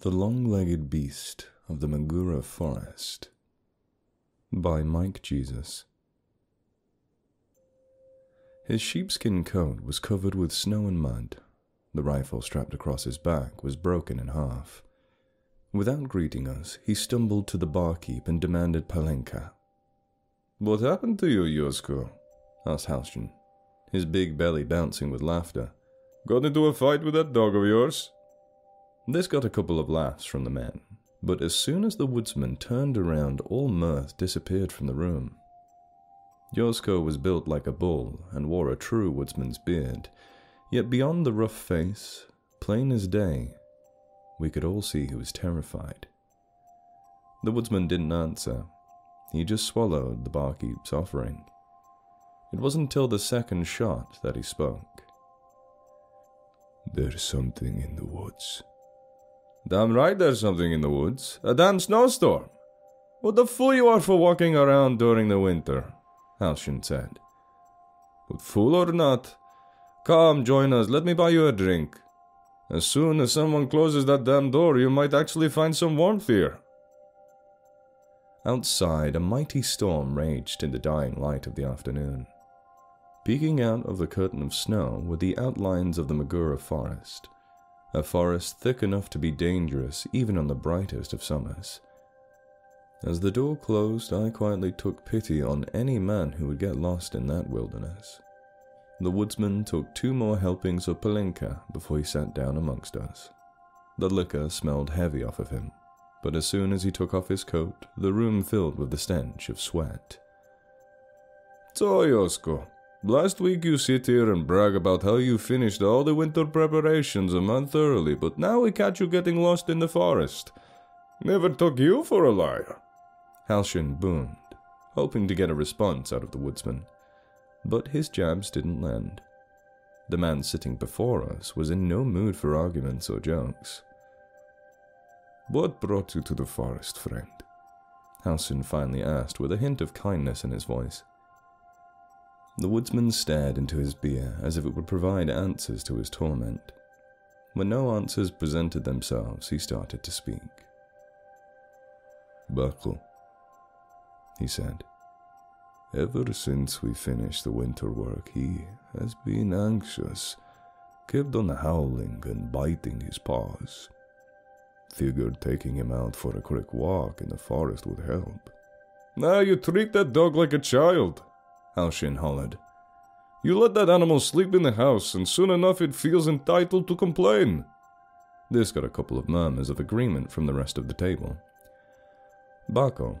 The Long-Legged Beast of the Magura Forest by Mike Jesus. His sheepskin coat was covered with snow and mud. The rifle strapped across his back was broken in half. Without greeting us, he stumbled to the barkeep and demanded Palenka. "What happened to you, Yosko?" asked Halston, his big belly bouncing with laughter. "Got into a fight with that dog of yours?" This got a couple of laughs from the men, but as soon as the woodsman turned around, all mirth disappeared from the room. Yosko was built like a bull and wore a true woodsman's beard, yet beyond the rough face, plain as day, we could all see he was terrified. The woodsman didn't answer. He just swallowed the barkeep's offering. It wasn't till the second shot that he spoke. "There's something in the woods." "Damn right there's something in the woods. A damn snowstorm. What the fool you are for walking around during the winter," Halston said. "But fool or not, come join us, let me buy you a drink. As soon as someone closes that damn door, you might actually find some warmth here." Outside, a mighty storm raged in the dying light of the afternoon. Peeking out of the curtain of snow were the outlines of the Magura Forest. A forest thick enough to be dangerous even on the brightest of summers. As the door closed, I quietly took pity on any man who would get lost in that wilderness. The woodsman took two more helpings of Palenka before he sat down amongst us. The liquor smelled heavy off of him, but as soon as he took off his coat, the room filled with the stench of sweat. "So, Yosko, last week you sit here and brag about how you finished all the winter preparations a month early, but now we catch you getting lost in the forest. Never took you for a liar," Halston boomed, hoping to get a response out of the woodsman. But his jabs didn't land. The man sitting before us was in no mood for arguments or jokes. "What brought you to the forest, friend?" Halston finally asked with a hint of kindness in his voice. The woodsman stared into his beer as if it would provide answers to his torment. When no answers presented themselves, he started to speak. "Buckle," he said, "ever since we finished the winter work, he has been anxious, kept on howling and biting his paws. Figured taking him out for a quick walk in the forest would help." "Now you treat that dog like a child," Halston hollered. "You let that animal sleep in the house, and soon enough it feels entitled to complain." This got a couple of murmurs of agreement from the rest of the table. Bako,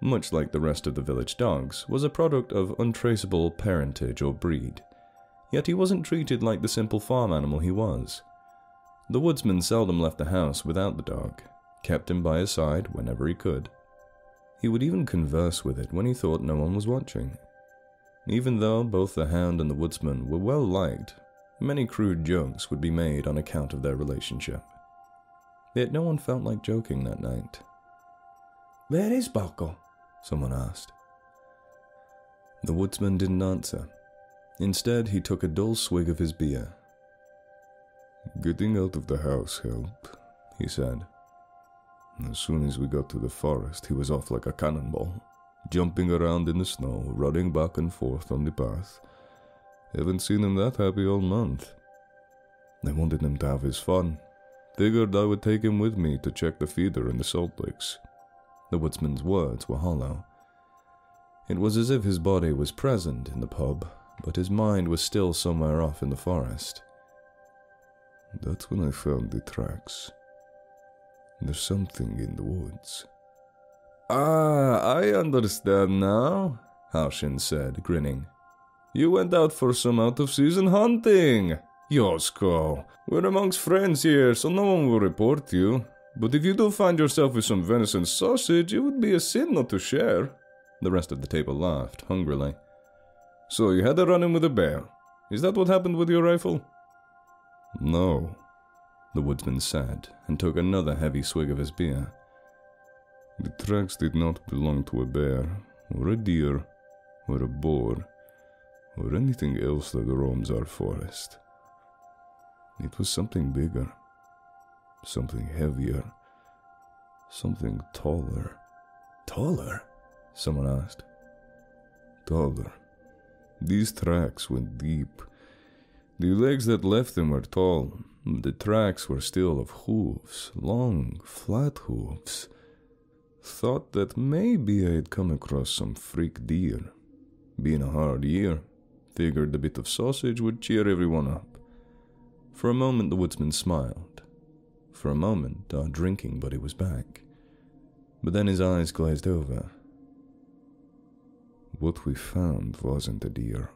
much like the rest of the village dogs, was a product of untraceable parentage or breed, yet he wasn't treated like the simple farm animal he was. The woodsman seldom left the house without the dog, kept him by his side whenever he could. He would even converse with it when he thought no one was watching. Even though both the hound and the woodsman were well liked, many crude jokes would be made on account of their relationship. Yet no one felt like joking that night. "Where is Bako?" someone asked. The woodsman didn't answer. Instead, he took a dull swig of his beer. "Getting out of the house helped," he said. "As soon as we got to the forest, he was off like a cannonball, jumping around in the snow, running back and forth on the path. Haven't seen him that happy all month. I wanted him to have his fun. Figured I would take him with me to check the feeder in the salt licks." The woodsman's words were hollow. It was as if his body was present in the pub, but his mind was still somewhere off in the forest. "That's when I found the tracks. There's something in the woods." "Ah, I understand now," Halston said, grinning. "You went out for some out-of-season hunting. Yosko, we're amongst friends here, so no one will report you. But if you do find yourself with some venison sausage, it would be a sin not to share." The rest of the table laughed, hungrily. "So you had a run-in with a bear. Is that what happened with your rifle?" "No," the woodsman said, and took another heavy swig of his beer. "The tracks did not belong to a bear, or a deer, or a boar, or anything else that roams our forest. It was something bigger. something heavier, something taller. Taller? Someone asked. Taller. These tracks went deep. The legs that left them were tall. The tracks were still of hooves, long, flat hooves. Thought that maybe I had come across some freak deer. Being a hard year, figured a bit of sausage would cheer everyone up. For a moment the woodsman smiled. For a moment our drinking buddy was back. But then his eyes glazed over. What we found wasn't a deer.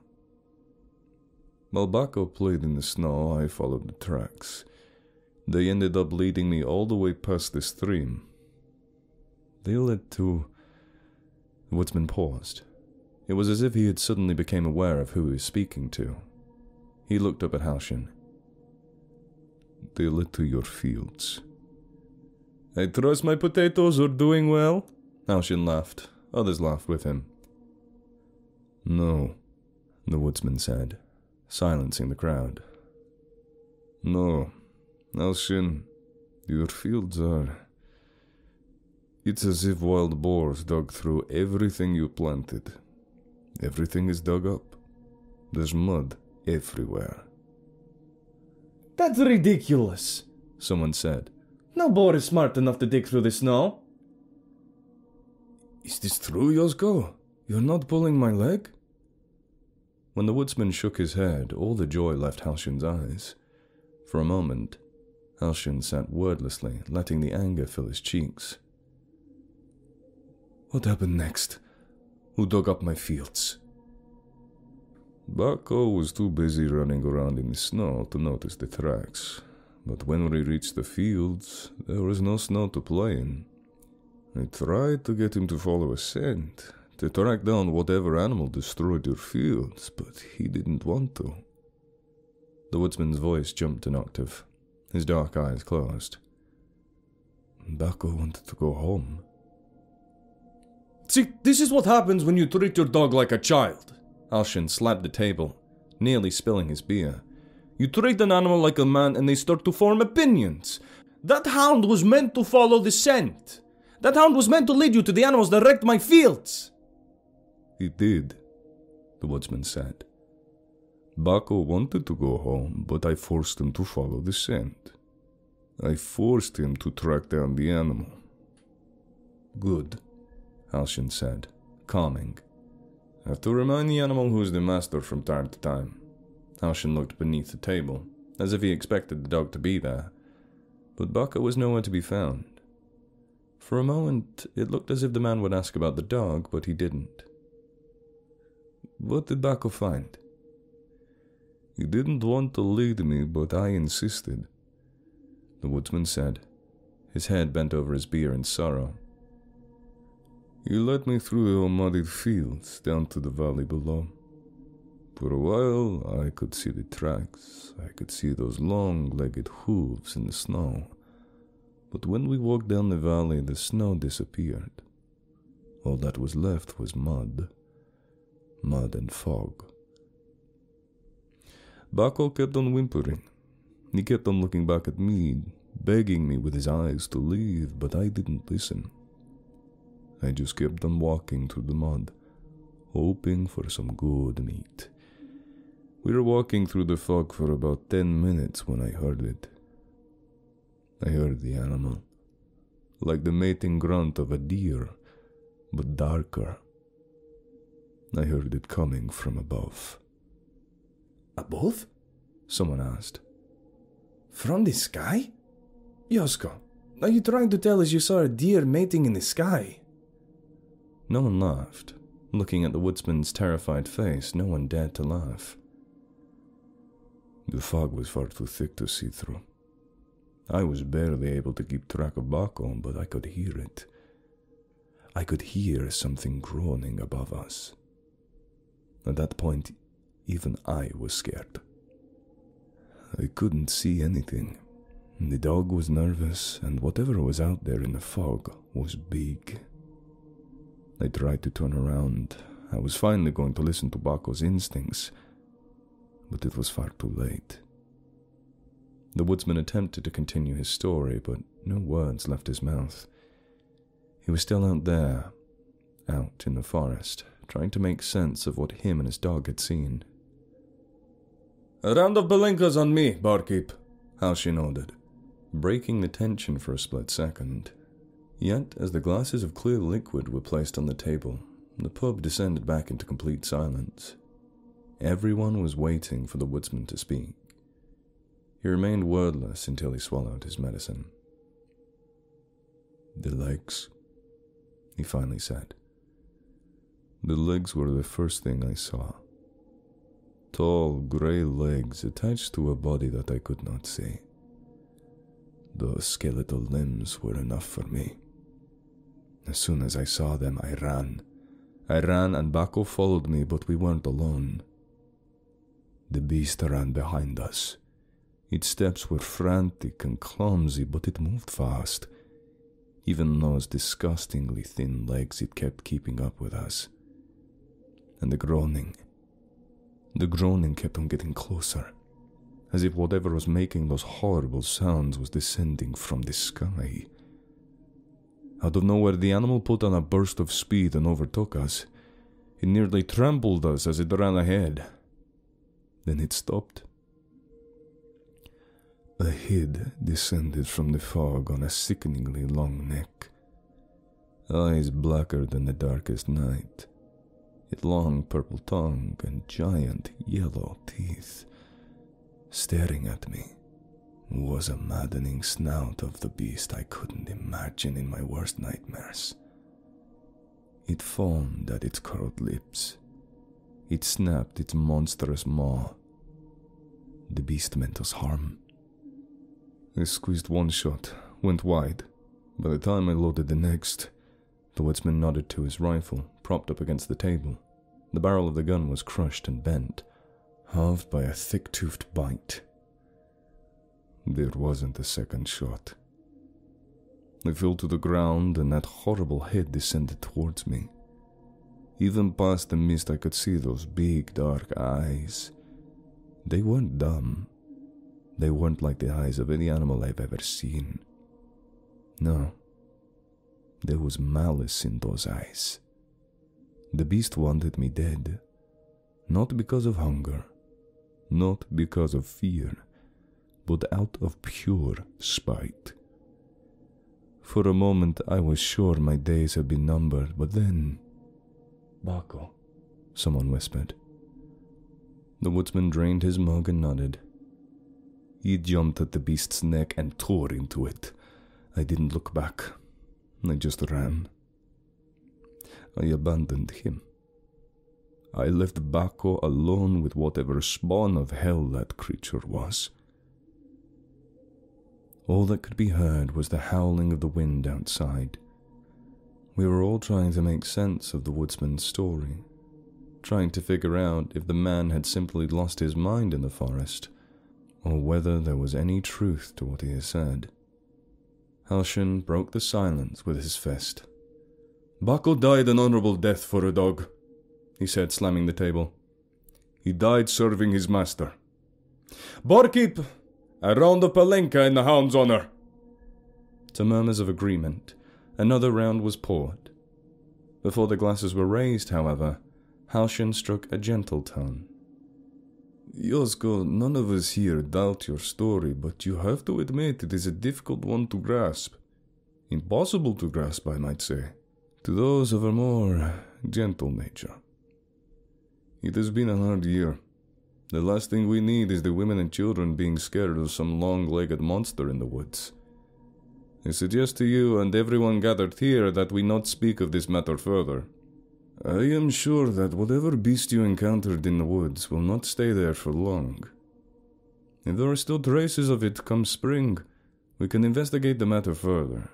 Malbaco played in the snow, I followed the tracks. They ended up leading me all the way past the stream. They led to... The woodsman paused. It was as if he had suddenly become aware of who he was speaking to. He looked up at Halshin. They led to your fields. I trust my potatoes are doing well? Halshin laughed. Others laughed with him. No, the woodsman said, silencing the crowd. No, Halshin, your fields are... It's as if wild boars dug through everything you planted. Everything is dug up. There's mud everywhere. That's ridiculous, someone said. No boar is smart enough to dig through the snow. Is this true, Yosko? You're not pulling my leg? When the woodsman shook his head, all the joy left Halshin's eyes. For a moment, Halshin sat wordlessly, letting the anger fill his cheeks. What happened next? Who dug up my fields? Bako was too busy running around in the snow to notice the tracks. But when we reached the fields, there was no snow to play in. I tried to get him to follow a scent, to track down whatever animal destroyed your fields, but he didn't want to. The woodsman's voice jumped an octave. His dark eyes closed. Bako wanted to go home. See, this is what happens when you treat your dog like a child. Halshin slapped the table, nearly spilling his beer. You treat an animal like a man and they start to form opinions. That hound was meant to follow the scent. That hound was meant to lead you to the animals that wrecked my fields. He did, the woodsman said. Bako wanted to go home, but I forced him to follow the scent. I forced him to track down the animal. Good, Halshin said, calming. I have to remind the animal who is the master from time to time. Halshin looked beneath the table, as if he expected the dog to be there, but Bako was nowhere to be found. For a moment, it looked as if the man would ask about the dog, but he didn't. What did Bako find? He didn't want to lead me, but I insisted, the woodsman said, his head bent over his beer in sorrow. He led me through the muddied fields down to the valley below. For a while, I could see the tracks, I could see those long-legged hooves in the snow. But when we walked down the valley, the snow disappeared. All that was left was mud. Mud and fog. Bako kept on whimpering. He kept on looking back at me, begging me with his eyes to leave, but I didn't listen. I just kept on walking through the mud, hoping for some good meat. We were walking through the fog for about 10 minutes when I heard it. I heard the animal, like the mating grunt of a deer, but darker. I heard it coming from above. Above? Someone asked. From the sky? Yosko, are you trying to tell us you saw a deer mating in the sky? No one laughed. Looking at the woodsman's terrified face, no one dared to laugh. The fog was far too thick to see through. I was barely able to keep track of Bako, but I could hear it. I could hear something groaning above us. At that point, even I was scared. I couldn't see anything. The dog was nervous, and whatever was out there in the fog was big. I tried to turn around. I was finally going to listen to Bako's instincts, but it was far too late. The woodsman attempted to continue his story, but no words left his mouth. He was still out there, out in the forest, trying to make sense of what him and his dog had seen. "A round of Belenkas on me, barkeep," Halshin ordered, breaking the tension for a split second. Yet, as the glasses of clear liquid were placed on the table, the pub descended back into complete silence. Everyone was waiting for the woodsman to speak. He remained wordless until he swallowed his medicine. "The legs," he finally said. "The legs were the first thing I saw. Tall, grey legs attached to a body that I could not see. Those skeletal limbs were enough for me. As soon as I saw them, I ran. I ran and Bako followed me, but we weren't alone. The beast ran behind us. Its steps were frantic and clumsy, but it moved fast. Even those disgustingly thin legs, it kept keeping up with us. And the groaning kept on getting closer, as if whatever was making those horrible sounds was descending from the sky. Out of nowhere, the animal put on a burst of speed and overtook us. It nearly trampled us as it ran ahead. Then it stopped. A head descended from the fog on a sickeningly long neck, eyes blacker than the darkest night, a long purple tongue and giant yellow teeth. Staring at me was a maddening snout of the beast I couldn't imagine in my worst nightmares. It foamed at its curled lips. It snapped its monstrous maw. The beast meant us harm. I squeezed one shot, went wide. By the time I loaded the next, the woodsman nodded to his rifle, propped up against the table. The barrel of the gun was crushed and bent, halved by a thick-toothed bite. There wasn't a second shot. I fell to the ground, and that horrible head descended towards me. Even past the mist, I could see those big, dark eyes. They weren't dumb. They weren't like the eyes of any animal I've ever seen. No. There was malice in those eyes. The beast wanted me dead. Not because of hunger. Not because of fear. But out of pure spite. For a moment I was sure my days had been numbered, but then... "Bako," someone whispered. The woodsman drained his mug and nodded. He jumped at the beast's neck and tore into it. I didn't look back. I just ran. I abandoned him. I left Bako alone with whatever spawn of hell that creature was. All that could be heard was the howling of the wind outside. We were all trying to make sense of the woodsman's story, trying to figure out if the man had simply lost his mind in the forest, or whether there was any truth to what he had said. Halshin broke the silence with his fist. "Bako died an honorable death for a dog," he said, slamming the table. "He died serving his master. Barkeep, a round of Palenka in the hound's honor." To murmurs of agreement, another round was poured. Before the glasses were raised, however, Halshin struck a gentle tone. "Yosko, none of us here doubt your story, but you have to admit it is a difficult one to grasp. Impossible to grasp, I might say, to those of a more gentle nature. It has been a hard year. The last thing we need is the women and children being scared of some long-legged monster in the woods. I suggest to you and everyone gathered here that we not speak of this matter further. I am sure that whatever beast you encountered in the woods will not stay there for long. If there are still traces of it come spring, we can investigate the matter further.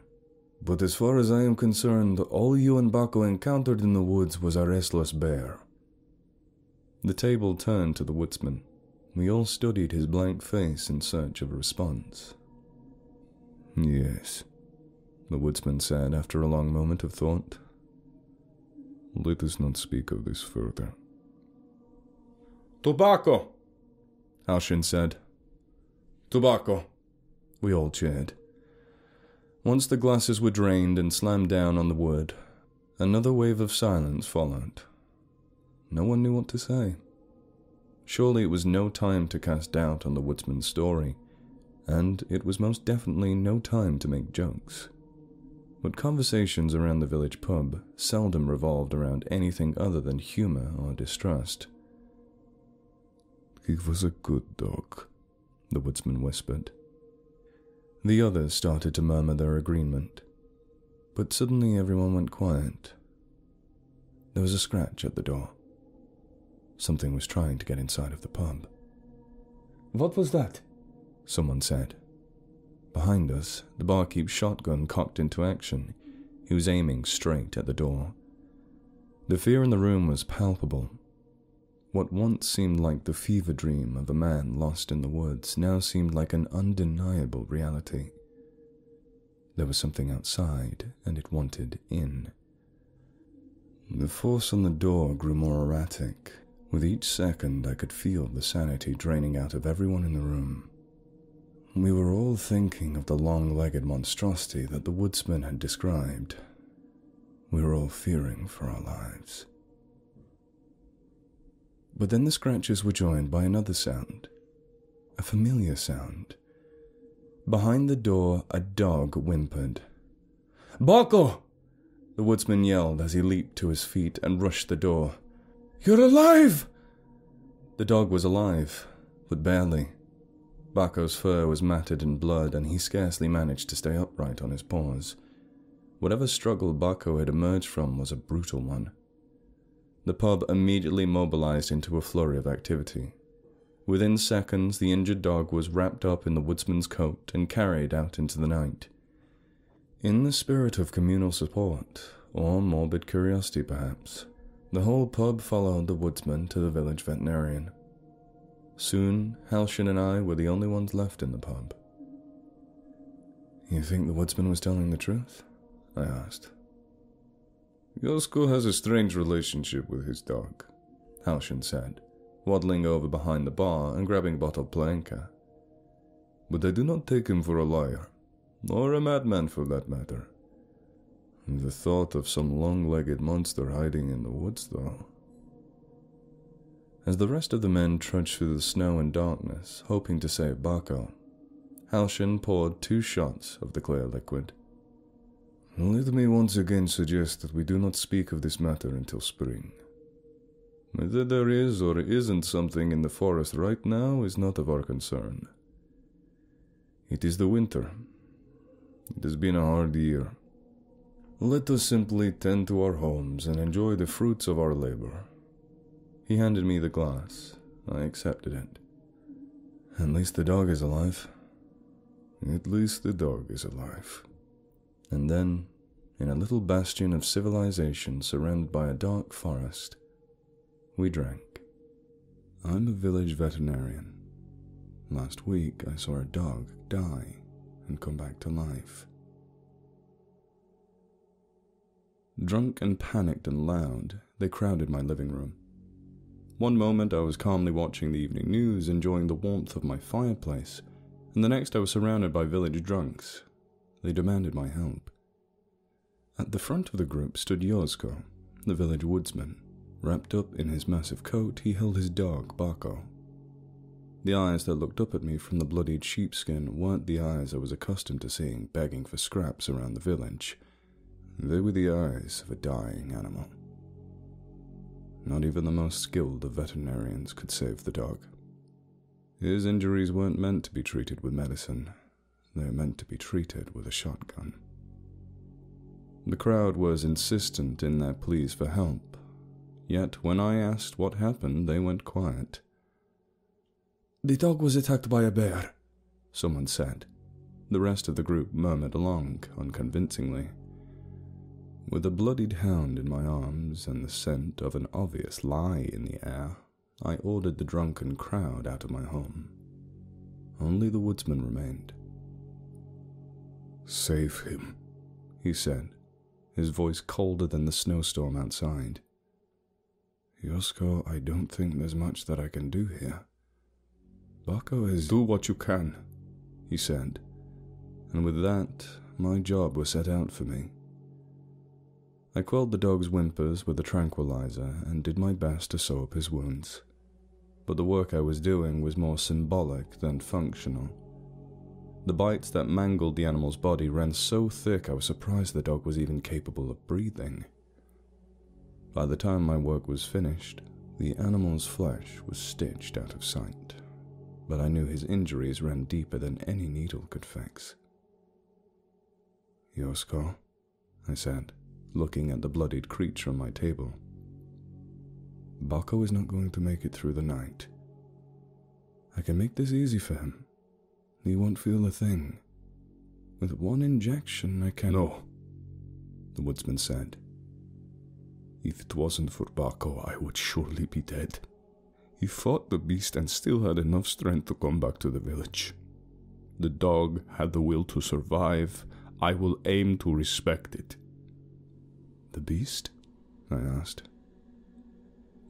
But as far as I am concerned, all you and Bako encountered in the woods was a restless bear." The table turned to the woodsman. We all studied his blank face in search of a response. "Yes," the woodsman said after a long moment of thought. "Let us not speak of this further." "Tobacco," Halshin said. Tobacco, we all cheered. Once the glasses were drained and slammed down on the wood, another wave of silence followed. No one knew what to say. Surely it was no time to cast doubt on the woodsman's story, and it was most definitely no time to make jokes. But conversations around the village pub seldom revolved around anything other than humor or distrust. "He was a good dog," the woodsman whispered. The others started to murmur their agreement, but suddenly everyone went quiet. There was a scratch at the door. Something was trying to get inside of the pub. "What was that?" someone said. Behind us, the barkeep's shotgun cocked into action. He was aiming straight at the door. The fear in the room was palpable. What once seemed like the fever dream of a man lost in the woods now seemed like an undeniable reality. There was something outside, and it wanted in. The force on the door grew more erratic. With each second, I could feel the sanity draining out of everyone in the room. We were all thinking of the long-legged monstrosity that the woodsman had described. We were all fearing for our lives. But then the scratches were joined by another sound, a familiar sound. Behind the door, a dog whimpered. "Boko!" the woodsman yelled as he leaped to his feet and rushed the door. "You're alive!" The dog was alive, but barely. Bako's fur was matted in blood, and he scarcely managed to stay upright on his paws. Whatever struggle Bako had emerged from was a brutal one. The pub immediately mobilized into a flurry of activity. Within seconds, the injured dog was wrapped up in the woodsman's coat and carried out into the night. In the spirit of communal support, or morbid curiosity perhaps, the whole pub followed the woodsman to the village veterinarian. Soon, Halshin and I were the only ones left in the pub. "You think the woodsman was telling the truth?" I asked. "Yosko has a strange relationship with his dog," Halshin said, waddling over behind the bar and grabbing a bottle of Planka. "But I do not take him for a liar, or a madman for that matter. The thought of some long-legged monster hiding in the woods, though..." As the rest of the men trudged through the snow and darkness, hoping to save Bako, Halshin poured 2 shots of the clear liquid. "Let me once again suggest that we do not speak of this matter until spring. Whether there is or isn't something in the forest right now is not of our concern. It is the winter. It has been a hard year. Let us simply tend to our homes and enjoy the fruits of our labor." He handed me the glass. I accepted it. "At least the dog is alive." "At least the dog is alive." And then, in a little bastion of civilization surrounded by a dark forest, we drank. I'm a village veterinarian. Last week I saw a dog die and come back to life. Drunk and panicked and loud, they crowded my living room. One moment I was calmly watching the evening news, enjoying the warmth of my fireplace, and the next I was surrounded by village drunks. They demanded my help. At the front of the group stood Yosko, the village woodsman. Wrapped up in his massive coat, he held his dog, Bako. The eyes that looked up at me from the bloodied sheepskin weren't the eyes I was accustomed to seeing begging for scraps around the village. They were the eyes of a dying animal. Not even the most skilled of veterinarians could save the dog. His injuries weren't meant to be treated with medicine. They were meant to be treated with a shotgun. The crowd was insistent in their pleas for help, yet when I asked what happened, they went quiet. "The dog was attacked by a bear," someone said. The rest of the group murmured along, unconvincingly. With a bloodied hound in my arms and the scent of an obvious lie in the air, I ordered the drunken crowd out of my home. Only the woodsman remained. "Save him," he said, his voice colder than the snowstorm outside. "Yosko, I don't think there's much that I can do here. Bako is..." "Do what you can," he said, and with that, my job was set out for me. I quelled the dog's whimpers with a tranquilizer and did my best to sew up his wounds, but the work I was doing was more symbolic than functional. The bites that mangled the animal's body ran so thick I was surprised the dog was even capable of breathing. By the time my work was finished, the animal's flesh was stitched out of sight, but I knew his injuries ran deeper than any needle could fix. "Your skull," I said, looking at the bloodied creature on my table. "Bako is not going to make it through the night. I can make this easy for him. He won't feel a thing. With one injection I can—" "No," the woodsman said. "If it wasn't for Bako, I would surely be dead. He fought the beast and still had enough strength to come back to the village. The dog had the will to survive. I will aim to respect it." "The beast?" I asked.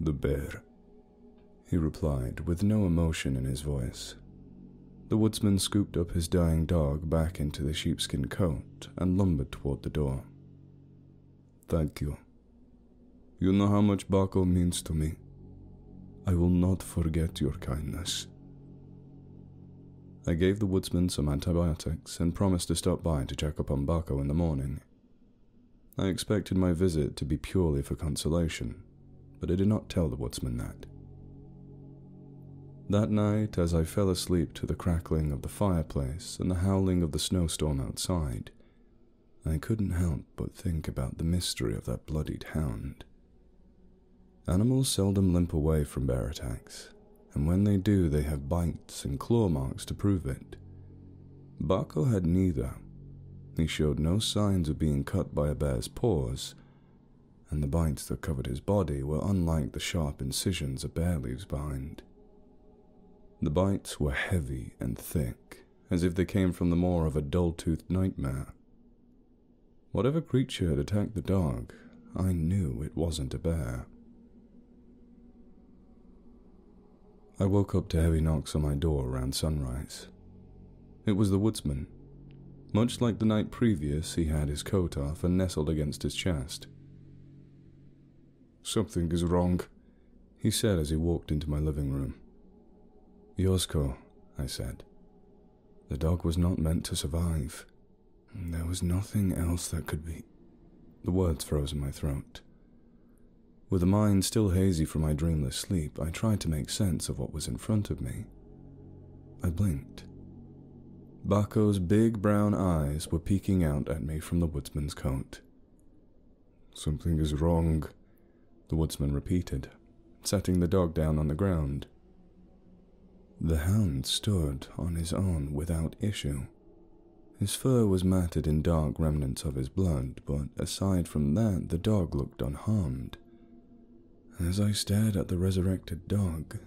"The bear," he replied, with no emotion in his voice. The woodsman scooped up his dying dog back into the sheepskin coat and lumbered toward the door. "Thank you. You know how much Bako means to me. I will not forget your kindness." I gave the woodsman some antibiotics and promised to stop by to check up on Bako in the morning. I expected my visit to be purely for consolation, but I did not tell the woodsman that. That night, as I fell asleep to the crackling of the fireplace and the howling of the snowstorm outside, I couldn't help but think about the mystery of that bloodied hound. Animals seldom limp away from bear attacks, and when they do, they have bites and claw marks to prove it. Bako had neither. He showed no signs of being cut by a bear's paws, and the bites that covered his body were unlike the sharp incisions a bear leaves behind. The bites were heavy and thick, as if they came from the maw of a dull-toothed nightmare. Whatever creature had attacked the dog, I knew it wasn't a bear. I woke up to heavy knocks on my door around sunrise. It was the woodsman. Much like the night previous, he had his coat off and nestled against his chest. "Something is wrong," he said as he walked into my living room. "Yosko," I said. "The dog was not meant to survive. There was nothing else that could be—" The words froze in my throat. With a mind still hazy from my dreamless sleep, I tried to make sense of what was in front of me. I blinked. Bako's big brown eyes were peeking out at me from the woodsman's coat. "Something is wrong," the woodsman repeated, setting the dog down on the ground. The hound stood on his own without issue. His fur was matted in dark remnants of his blood, but aside from that, the dog looked unharmed. As I stared at the resurrected dog,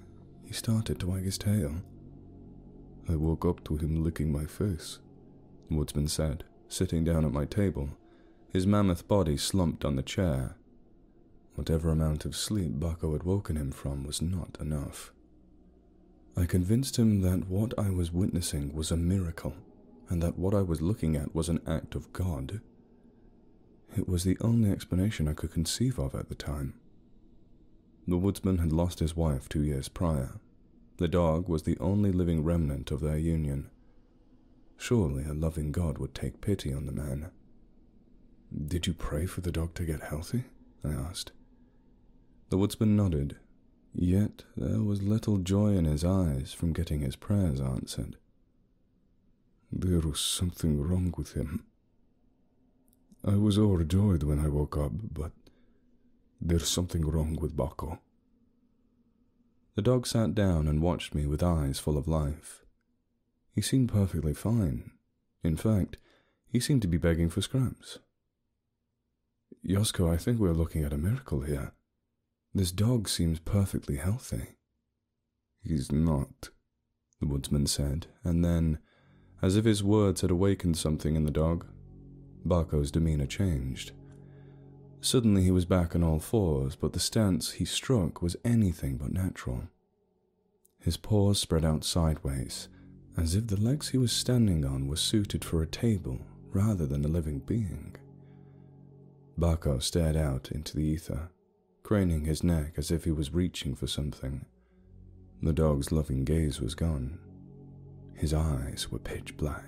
he started to wag his tail. "I woke up to him licking my face," the woodsman said, sitting down at my table, his mammoth body slumped on the chair. Whatever amount of sleep Bako had woken him from was not enough. I convinced him that what I was witnessing was a miracle, and that what I was looking at was an act of God. It was the only explanation I could conceive of at the time. The woodsman had lost his wife 2 years prior. The dog was the only living remnant of their union. Surely a loving God would take pity on the man. "Did you pray for the dog to get healthy?" I asked. The woodsman nodded. Yet there was little joy in his eyes from getting his prayers answered. "There was something wrong with him. I was overjoyed when I woke up, but there's something wrong with Bako." The dog sat down and watched me with eyes full of life. He seemed perfectly fine. In fact, he seemed to be begging for scraps. "Yosko, I think we're looking at a miracle here. This dog seems perfectly healthy." "He's not," the woodsman said, and then, as if his words had awakened something in the dog, Bako's demeanor changed. Suddenly he was back on all fours, but the stance he struck was anything but natural. His paws spread out sideways, as if the legs he was standing on were suited for a table rather than a living being. Bako stared out into the ether, craning his neck as if he was reaching for something. The dog's loving gaze was gone. His eyes were pitch black.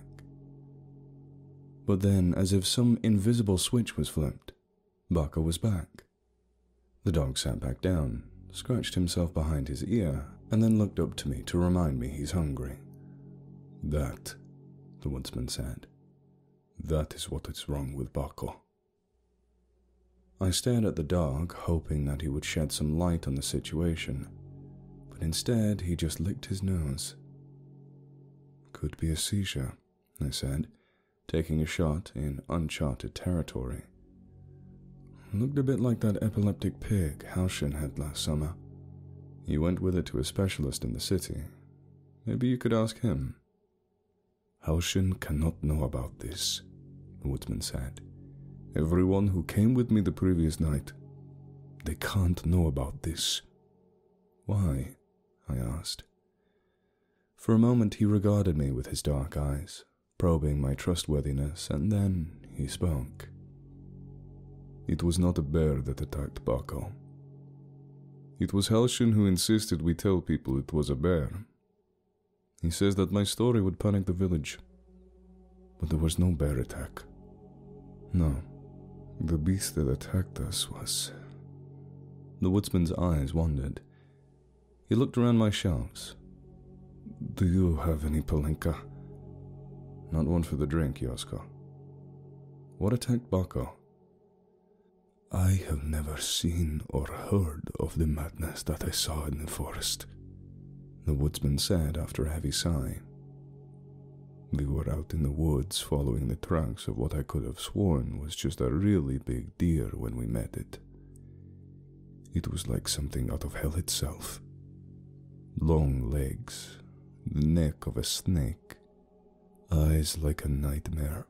But then, as if some invisible switch was flipped, Bako was back. The dog sat back down, scratched himself behind his ear, and then looked up to me to remind me he's hungry. "That," the woodsman said, "that is what is wrong with Bako." I stared at the dog, hoping that he would shed some light on the situation, but instead he just licked his nose. "Could be a seizure," I said, taking a shot in uncharted territory. "Looked a bit like that epileptic pig Halshin had last summer. You went with it to a specialist in the city. Maybe you could ask him." "Halshin cannot know about this," the woodsman said. "Everyone who came with me the previous night, they can't know about this." "Why?" I asked. For a moment he regarded me with his dark eyes, probing my trustworthiness, and then he spoke. "It was not a bear that attacked Bako. It was Halshin who insisted we tell people it was a bear. He says that my story would panic the village. But there was no bear attack. No, the beast that attacked us was..." The woodsman's eyes wandered. He looked around my shelves. "Do you have any palenka?" "Not one for the drink, Yosko." "What attacked Bako?" "I have never seen or heard of the madness that I saw in the forest," the woodsman said after a heavy sigh. "We were out in the woods following the tracks of what I could have sworn was just a really big deer when we met it. It was like something out of hell itself. Long legs, the neck of a snake, eyes like a nightmare.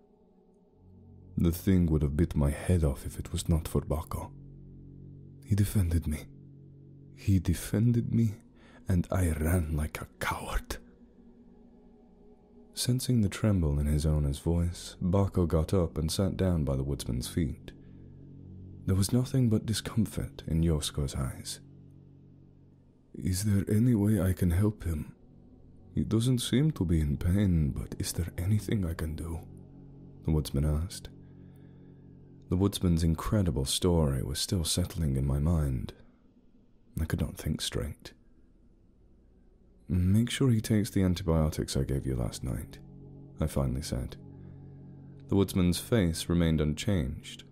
The thing would have bit my head off if it was not for Bako. He defended me. He defended me, and I ran like a coward." Sensing the tremble in his owner's voice, Bako got up and sat down by the woodsman's feet. There was nothing but discomfort in Yosko's eyes. "Is there any way I can help him? He doesn't seem to be in pain, but is there anything I can do?" the woodsman asked. The woodsman's incredible story was still settling in my mind. I could not think straight. "Make sure he takes the antibiotics I gave you last night," I finally said. The woodsman's face remained unchanged.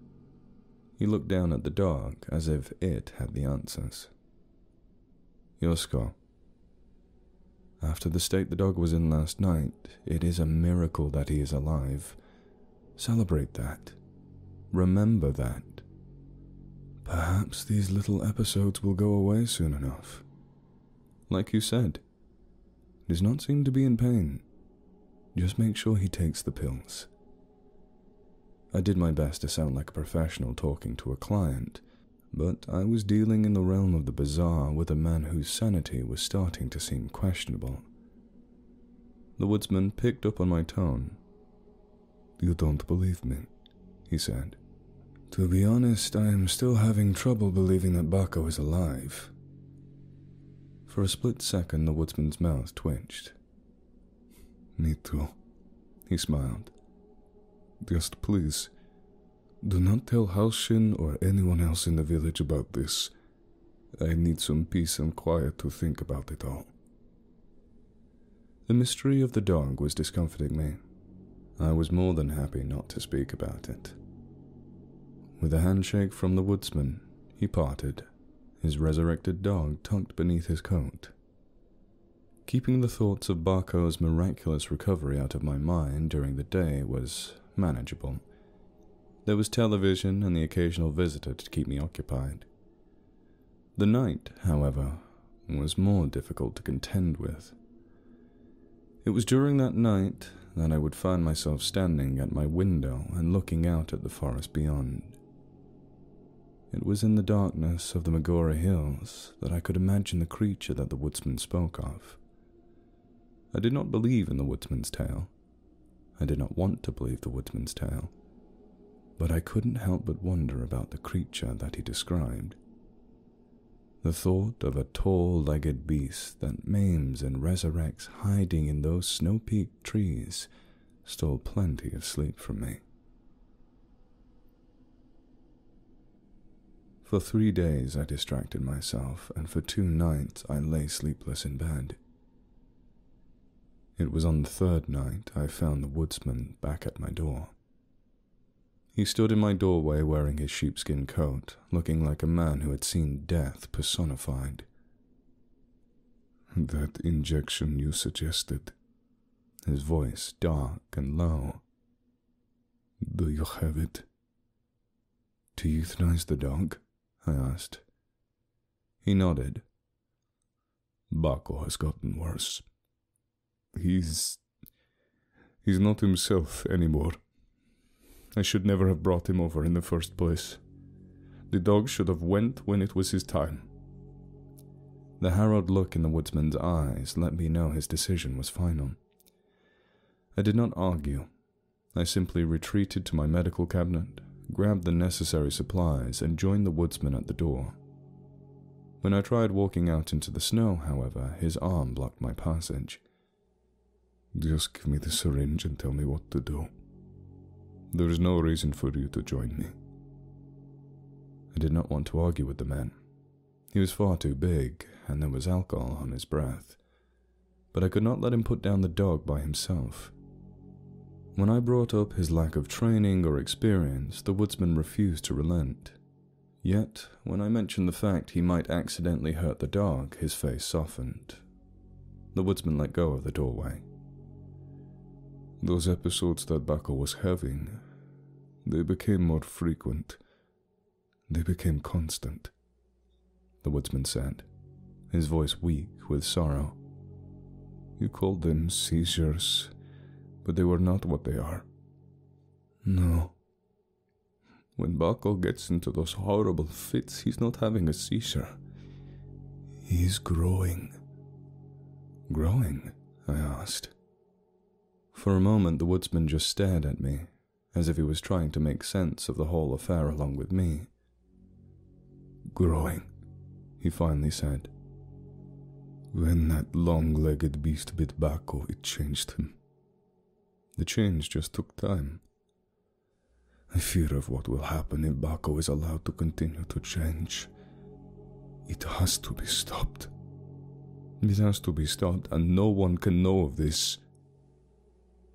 He looked down at the dog as if it had the answers. "Yosko, after the state the dog was in last night, it is a miracle that he is alive. Celebrate that. Remember that. Perhaps these little episodes will go away soon enough. Like you said, he does not seem to be in pain. Just make sure he takes the pills." I did my best to sound like a professional talking to a client, but I was dealing in the realm of the bizarre with a man whose sanity was starting to seem questionable. The woodsman picked up on my tone. "You don't believe me," he said. "To be honest, I am still having trouble believing that Bako is alive." For a split second, the woodsman's mouth twitched. "Me too," he smiled. "Just please, do not tell Halshin or anyone else in the village about this. I need some peace and quiet to think about it all." The mystery of the dog was discomforting me. I was more than happy not to speak about it. With a handshake from the woodsman, he parted, his resurrected dog tucked beneath his coat. Keeping the thoughts of Bako's miraculous recovery out of my mind during the day was manageable. There was television and the occasional visitor to keep me occupied. The night, however, was more difficult to contend with. It was during that night that I would find myself standing at my window and looking out at the forest beyond. It was in the darkness of the Magura Hills that I could imagine the creature that the woodsman spoke of. I did not believe in the woodsman's tale. I did not want to believe the woodsman's tale, but I couldn't help but wonder about the creature that he described. The thought of a tall-legged beast that maims and resurrects hiding in those snow-peaked trees stole plenty of sleep from me. For 3 days I distracted myself, and for 2 nights I lay sleepless in bed. It was on the 3rd night I found the woodsman back at my door. He stood in my doorway wearing his sheepskin coat, looking like a man who had seen death personified. "That injection you suggested," his voice dark and low. "Do you have it?" "To euthanize the dog?" I asked. He nodded. "Bako has gotten worse. He's not himself anymore. I should never have brought him over in the first place. The dog should have went when it was his time." The harrowed look in the woodsman's eyes let me know his decision was final. I did not argue. I simply retreated to my medical cabinet, grabbed the necessary supplies, and joined the woodsman at the door. When I tried walking out into the snow, however, his arm blocked my passage. "Just give me the syringe and tell me what to do. There is no reason for you to join me." I did not want to argue with the man. He was far too big, and there was alcohol on his breath. But I could not let him put down the dog by himself. When I brought up his lack of training or experience, the woodsman refused to relent. Yet, when I mentioned the fact he might accidentally hurt the dog, his face softened. The woodsman let go of the doorway. "Those episodes that Bako was having, they became more frequent. They became constant," the woodsman said, his voice weak with sorrow. "You called them seizures, but they were not what they are." "No." "When Bako gets into those horrible fits, he's not having a seizure. He's growing." "Growing?" I asked. For a moment the woodsman just stared at me, as if he was trying to make sense of the whole affair along with me. "Growing," he finally said. "When that long-legged beast bit Bako, it changed him. The change just took time. I fear of what will happen if Bako is allowed to continue to change. It has to be stopped. It has to be stopped, and no one can know of this."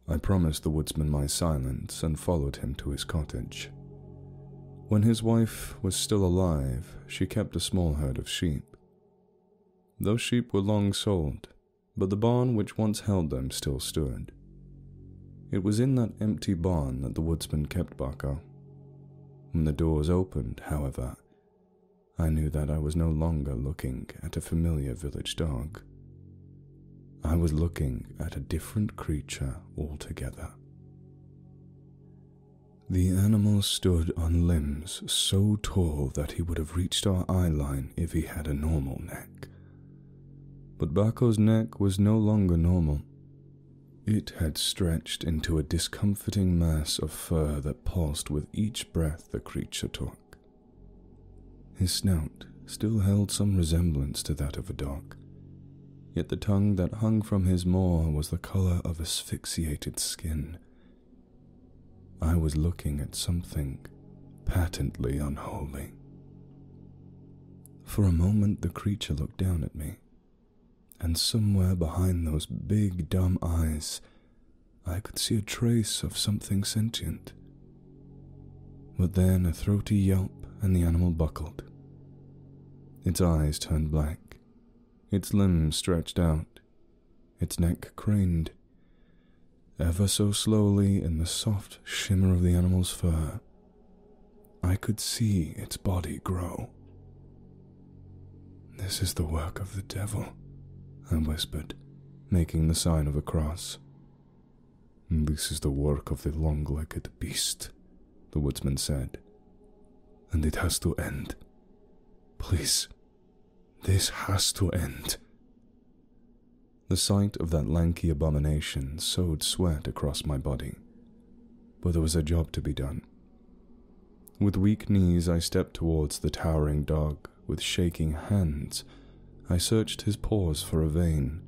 I promised the woodsman my silence and followed him to his cottage. When his wife was still alive, she kept a small herd of sheep. Those sheep were long sold, but the barn which once held them still stood. It was in that empty barn that the woodsman kept Bako. When the doors opened, however, I knew that I was no longer looking at a familiar village dog. I was looking at a different creature altogether. The animal stood on limbs so tall that he would have reached our eye line if he had a normal neck. But Bako's neck was no longer normal. It had stretched into a discomforting mass of fur that pulsed with each breath the creature took. His snout still held some resemblance to that of a dog, yet the tongue that hung from his maw was the color of asphyxiated skin. I was looking at something patently unholy. For a moment the creature looked down at me, and somewhere behind those big dumb eyes I could see a trace of something sentient. But then a throaty yelp and the animal buckled. Its eyes turned black. Its limbs stretched out, its neck craned. Ever so slowly, in the soft shimmer of the animal's fur, I could see its body grow. "This is the work of the devil," I whispered, making the sign of a cross. "This is the work of the long-legged beast," the woodsman said, "and it has to end. Please. This has to end." The sight of that lanky abomination sowed sweat across my body, but there was a job to be done. With weak knees, I stepped towards the towering dog. With shaking hands, I searched his paws for a vein.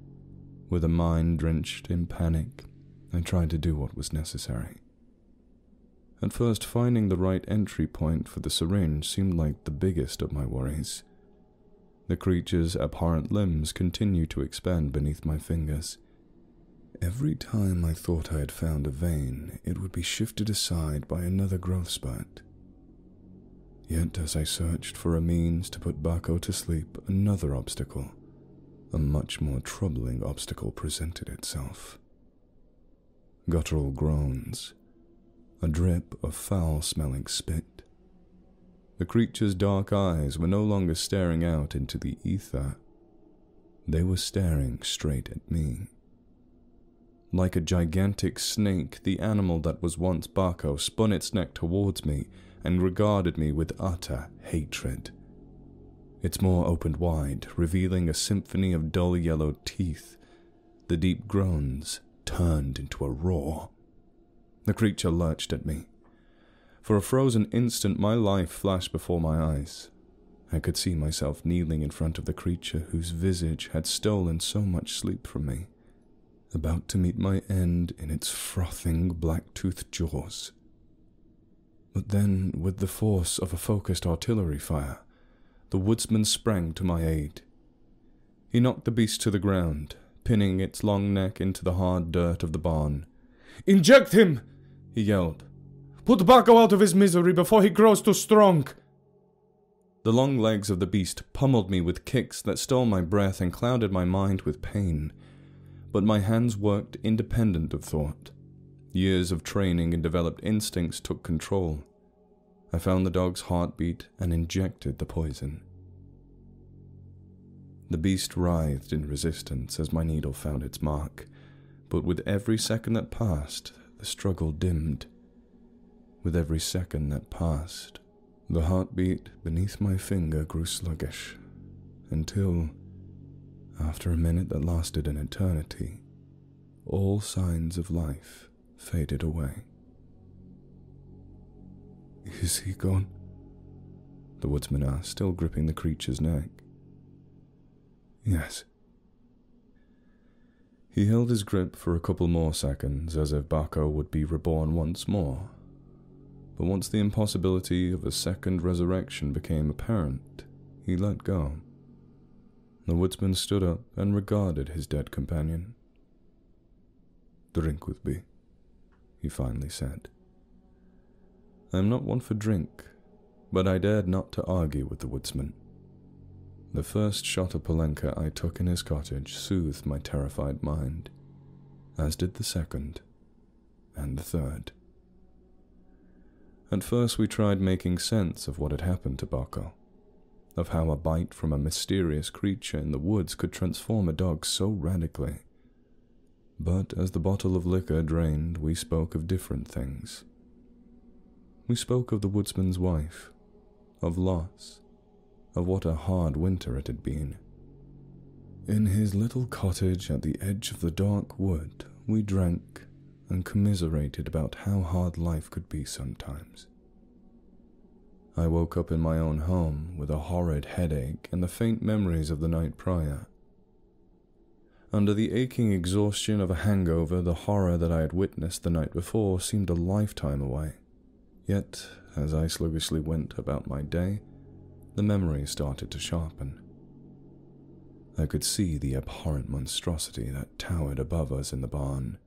With a mind drenched in panic, I tried to do what was necessary. At first, finding the right entry point for the syringe seemed like the biggest of my worries. The creature's abhorrent limbs continued to expand beneath my fingers. Every time I thought I had found a vein, it would be shifted aside by another growth spurt. Yet, as I searched for a means to put Bako to sleep, another obstacle, a much more troubling obstacle, presented itself. Guttural groans, a drip of foul-smelling spit. The creature's dark eyes were no longer staring out into the ether. They were staring straight at me. Like a gigantic snake, the animal that was once Bako spun its neck towards me and regarded me with utter hatred. Its maw opened wide, revealing a symphony of dull yellow teeth. The deep groans turned into a roar. The creature lurched at me. For a frozen instant, my life flashed before my eyes. I could see myself kneeling in front of the creature whose visage had stolen so much sleep from me, about to meet my end in its frothing, black-toothed jaws. But then, with the force of a focused artillery fire, the woodsman sprang to my aid. He knocked the beast to the ground, pinning its long neck into the hard dirt of the barn. "Inject him!" he yelled. "Put Bako out of his misery before he grows too strong!" The long legs of the beast pummeled me with kicks that stole my breath and clouded my mind with pain. But my hands worked independent of thought. Years of training and developed instincts took control. I found the dog's heartbeat and injected the poison. The beast writhed in resistance as my needle found its mark, but with every second that passed, the struggle dimmed. With every second that passed, the heartbeat beneath my finger grew sluggish, until, after a minute that lasted an eternity, all signs of life faded away. "Is he gone?" the woodsman asked, still gripping the creature's neck. "Yes." He held his grip for a couple more seconds, as if Bako would be reborn once more. But once the impossibility of a second resurrection became apparent, he let go. The woodsman stood up and regarded his dead companion. "Drink with me," he finally said. I am not one for drink, but I dared not to argue with the woodsman. The first shot of Palenka I took in his cottage soothed my terrified mind, as did the second and the third. At first we tried making sense of what had happened to Bako, of how a bite from a mysterious creature in the woods could transform a dog so radically. But as the bottle of liquor drained, we spoke of different things. We spoke of the woodsman's wife, of loss, of what a hard winter it had been. In his little cottage at the edge of the dark wood, we drank and commiserated about how hard life could be sometimes. I woke up in my own home with a horrid headache and the faint memories of the night prior. Under the aching exhaustion of a hangover, the horror that I had witnessed the night before seemed a lifetime away. Yet, as I sluggishly went about my day, the memory started to sharpen. I could see the abhorrent monstrosity that towered above us in the barn.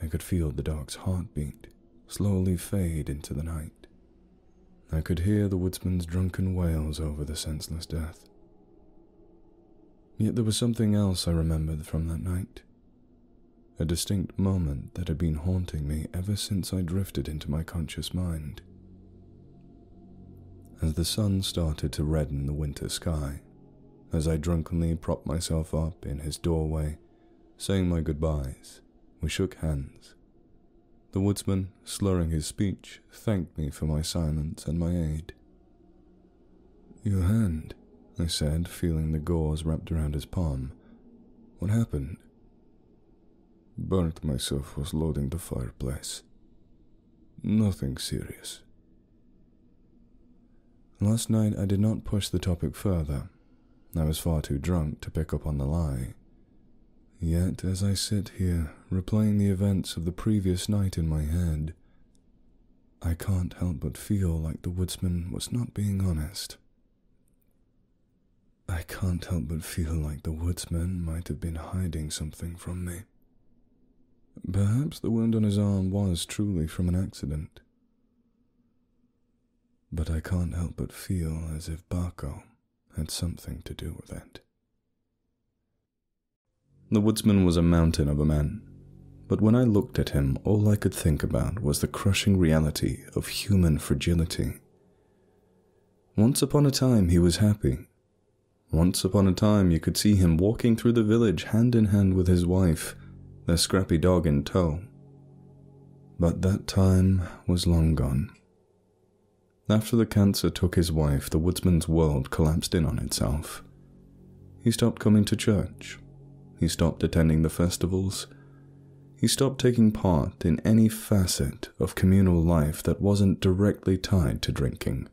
I could feel the dog's heartbeat slowly fade into the night. I could hear the woodsman's drunken wails over the senseless death. Yet there was something else I remembered from that night, a distinct moment that had been haunting me ever since I drifted into my conscious mind. As the sun started to redden the winter sky, as I drunkenly propped myself up in his doorway, saying my goodbyes, we shook hands. The woodsman, slurring his speech, thanked me for my silence and my aid. "Your hand," I said, feeling the gauze wrapped around his palm, What happened? Burnt myself was loading the fireplace. Nothing serious. Last night I did not push the topic further. I was far too drunk to pick up on the lie. Yet, as I sit here, replaying the events of the previous night in my head, I can't help but feel like the woodsman was not being honest. I can't help but feel like the woodsman might have been hiding something from me. Perhaps the wound on his arm was truly from an accident. But I can't help but feel as if Barco had something to do with it. The woodsman was a mountain of a man, but when I looked at him, all I could think about was the crushing reality of human fragility. Once upon a time he was happy. Once upon a time you could see him walking through the village hand in hand with his wife, their scrappy dog in tow. But that time was long gone. After the cancer took his wife, the woodsman's world collapsed in on itself. He stopped coming to church. He stopped attending the festivals. He stopped taking part in any facet of communal life that wasn't directly tied to drinking.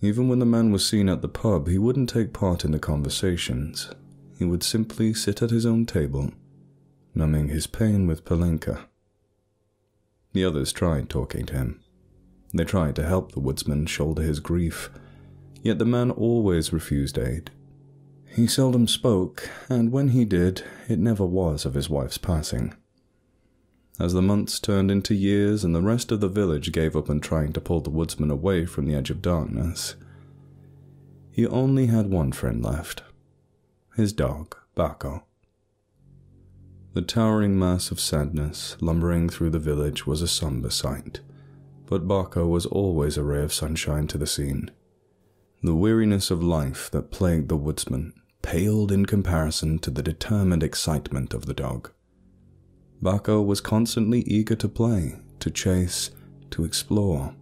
Even when the man was seen at the pub, he wouldn't take part in the conversations. He would simply sit at his own table, numbing his pain with Palenka. The others tried talking to him. They tried to help the woodsman shoulder his grief, yet the man always refused aid. He seldom spoke, and when he did, it never was of his wife's passing. As the months turned into years and the rest of the village gave up on trying to pull the woodsman away from the edge of darkness, he only had one friend left, his dog, Barco. The towering mass of sadness lumbering through the village was a somber sight. But Barco was always a ray of sunshine to the scene. The weariness of life that plagued the woodsman paled in comparison to the determined excitement of the dog. Barco was constantly eager to play, to chase, to explore.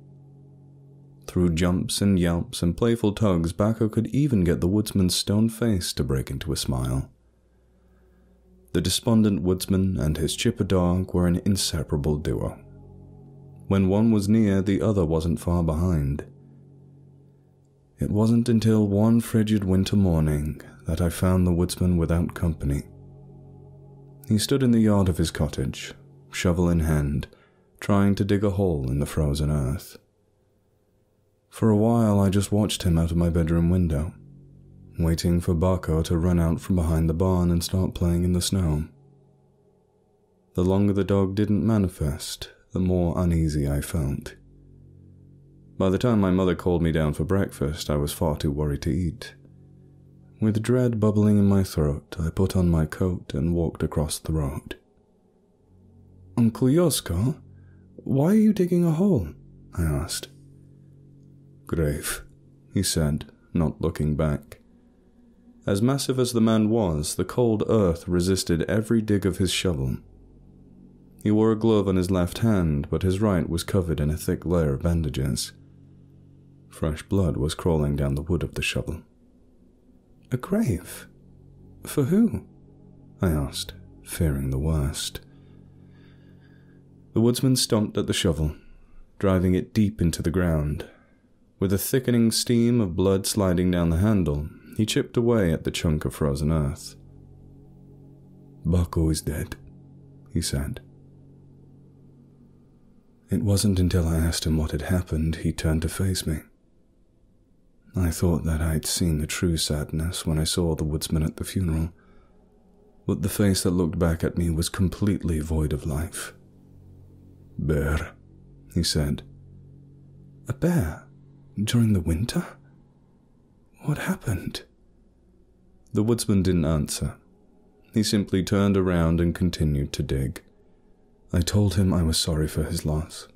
Through jumps and yelps and playful tugs, Barco could even get the woodsman's stone face to break into a smile. The despondent woodsman and his chipper dog were an inseparable duo. When one was near, the other wasn't far behind. It wasn't until one frigid winter morning that I found the woodsman without company. He stood in the yard of his cottage, shovel in hand, trying to dig a hole in the frozen earth. For a while I just watched him out of my bedroom window, waiting for Barco to run out from behind the barn and start playing in the snow. The longer the dog didn't manifest, the more uneasy I felt. By the time my mother called me down for breakfast, I was far too worried to eat. With dread bubbling in my throat, I put on my coat and walked across the road. "Uncle Josko, why are you digging a hole?" I asked. "Grave," he said, not looking back. As massive as the man was, the cold earth resisted every dig of his shovel. He wore a glove on his left hand, but his right was covered in a thick layer of bandages. Fresh blood was crawling down the wood of the shovel. "A grave? For who?" I asked, fearing the worst. The woodsman stomped at the shovel, driving it deep into the ground. With a thickening steam of blood sliding down the handle, he chipped away at the chunk of frozen earth. "Barco is dead," he said. It wasn't until I asked him what had happened he turned to face me. I thought that I'd seen the true sadness when I saw the woodsman at the funeral, but the face that looked back at me was completely void of life. "Bear," he said. "A bear? During the winter? What happened?" The woodsman didn't answer. He simply turned around and continued to dig. I told him I was sorry for his loss.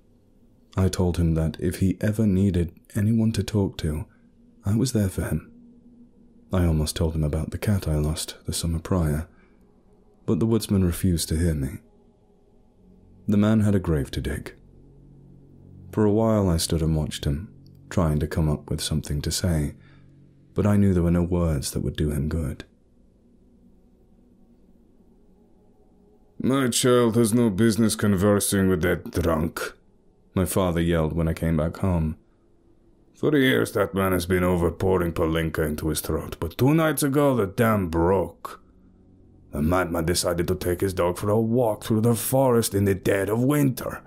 I told him that if he ever needed anyone to talk to, I was there for him. I almost told him about the cat I lost the summer prior, but the woodsman refused to hear me. The man had a grave to dig. For a while I stood and watched him, trying to come up with something to say, but I knew there were no words that would do him good. My child has no business conversing with that drunk, my father yelled when I came back home. For years that man has been overpouring Palinka into his throat, but 2 nights ago the dam broke. The madman decided to take his dog for a walk through the forest in the dead of winter.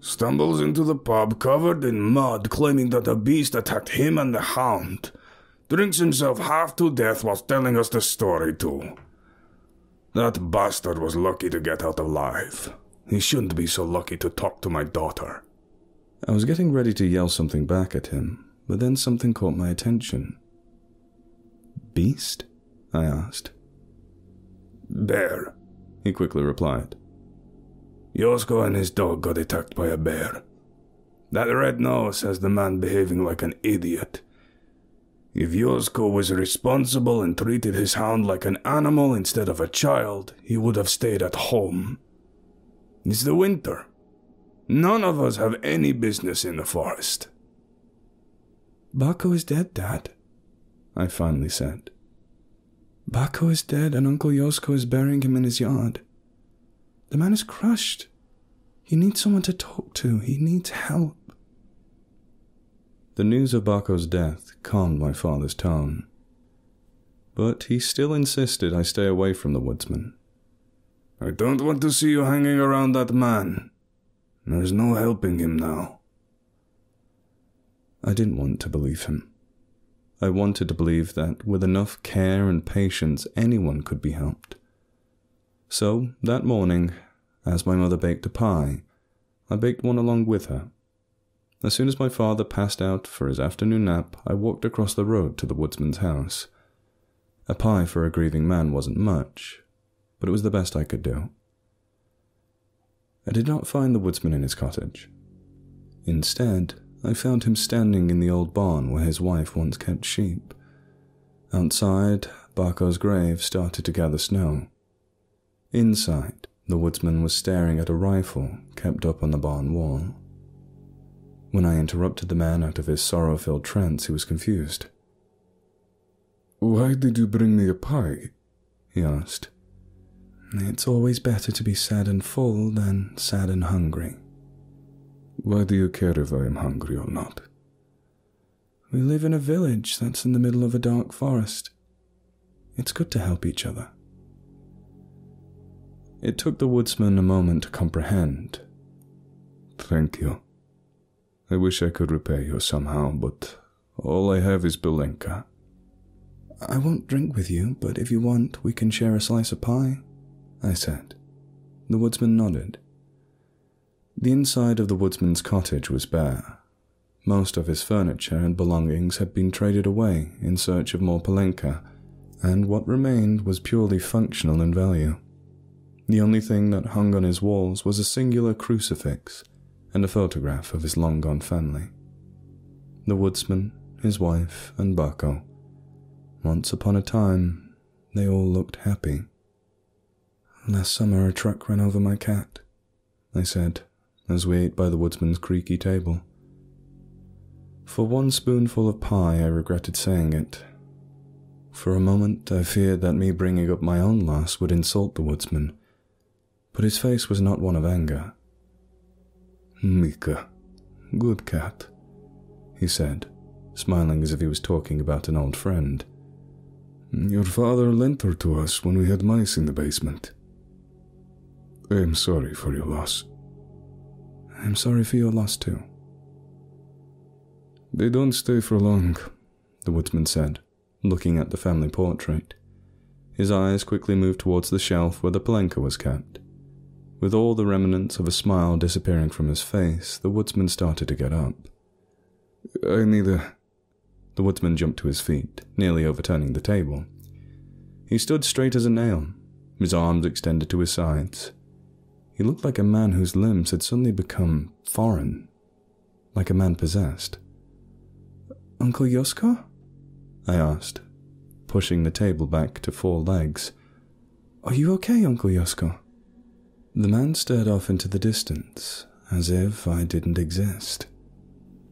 Stumbles into the pub covered in mud, claiming that a beast attacked him and the hound. Drinks himself half to death whilst telling us the story too. That bastard was lucky to get out alive. He shouldn't be so lucky to talk to my daughter. I was getting ready to yell something back at him, but then something caught my attention. Beast? I asked. Bear, he quickly replied. Yosko and his dog got attacked by a bear. That red nose has the man behaving like an idiot. If Yosko was responsible and treated his hound like an animal instead of a child, he would have stayed at home. It's the winter. None of us have any business in the forest. Bako is dead, Dad, I finally said. Bako is dead and Uncle Yosko is burying him in his yard. The man is crushed. He needs someone to talk to. He needs help. The news of Bako's death calmed my father's tone. But he still insisted I stay away from the woodsman. I don't want to see you hanging around that man. There's no helping him now. I didn't want to believe him. I wanted to believe that with enough care and patience anyone could be helped. So, that morning, as my mother baked a pie, I baked one along with her. As soon as my father passed out for his afternoon nap, I walked across the road to the woodsman's house. A pie for a grieving man wasn't much, but it was the best I could do. I did not find the woodsman in his cottage. Instead, I found him standing in the old barn where his wife once kept sheep. Outside, Bako's grave started to gather snow. Inside, the woodsman was staring at a rifle kept up on the barn wall. When I interrupted the man out of his sorrow-filled trance, he was confused. "Why did you bring me a pie?" he asked. "It's always better to be sad and full than sad and hungry." "Why do you care if I am hungry or not?" "We live in a village that's in the middle of a dark forest. It's good to help each other." It took the woodsman a moment to comprehend. "Thank you. I wish I could repay you somehow, but all I have is Belenka." "I won't drink with you, but if you want, we can share a slice of pie," I said. The woodsman nodded. The inside of the woodsman's cottage was bare. Most of his furniture and belongings had been traded away in search of more Palenka, and what remained was purely functional in value. The only thing that hung on his walls was a singular crucifix and a photograph of his long-gone family. The woodsman, his wife, and Bako. Once upon a time, they all looked happy. "Last summer a truck ran over my cat," I said, as we ate by the woodsman's creaky table. For one spoonful of pie, I regretted saying it. For a moment, I feared that me bringing up my own loss would insult the woodsman, but his face was not one of anger. "Mika, good cat," he said, smiling as if he was talking about an old friend. "Your father lent her to us when we had mice in the basement. I am sorry for your loss." "I am sorry for your loss too." "They don't stay for long," the woodsman said, looking at the family portrait. His eyes quickly moved towards the shelf where the Palenka was kept. With all the remnants of a smile disappearing from his face, the woodsman started to get up. "I need a—" The woodsman jumped to his feet, nearly overturning the table. He stood straight as a nail, his arms extended to his sides. He looked like a man whose limbs had suddenly become foreign, like a man possessed. "Uncle Yosko?" I asked, pushing the table back to 4 legs. "Are you okay, Uncle Yosko?" The man stared off into the distance, as if I didn't exist.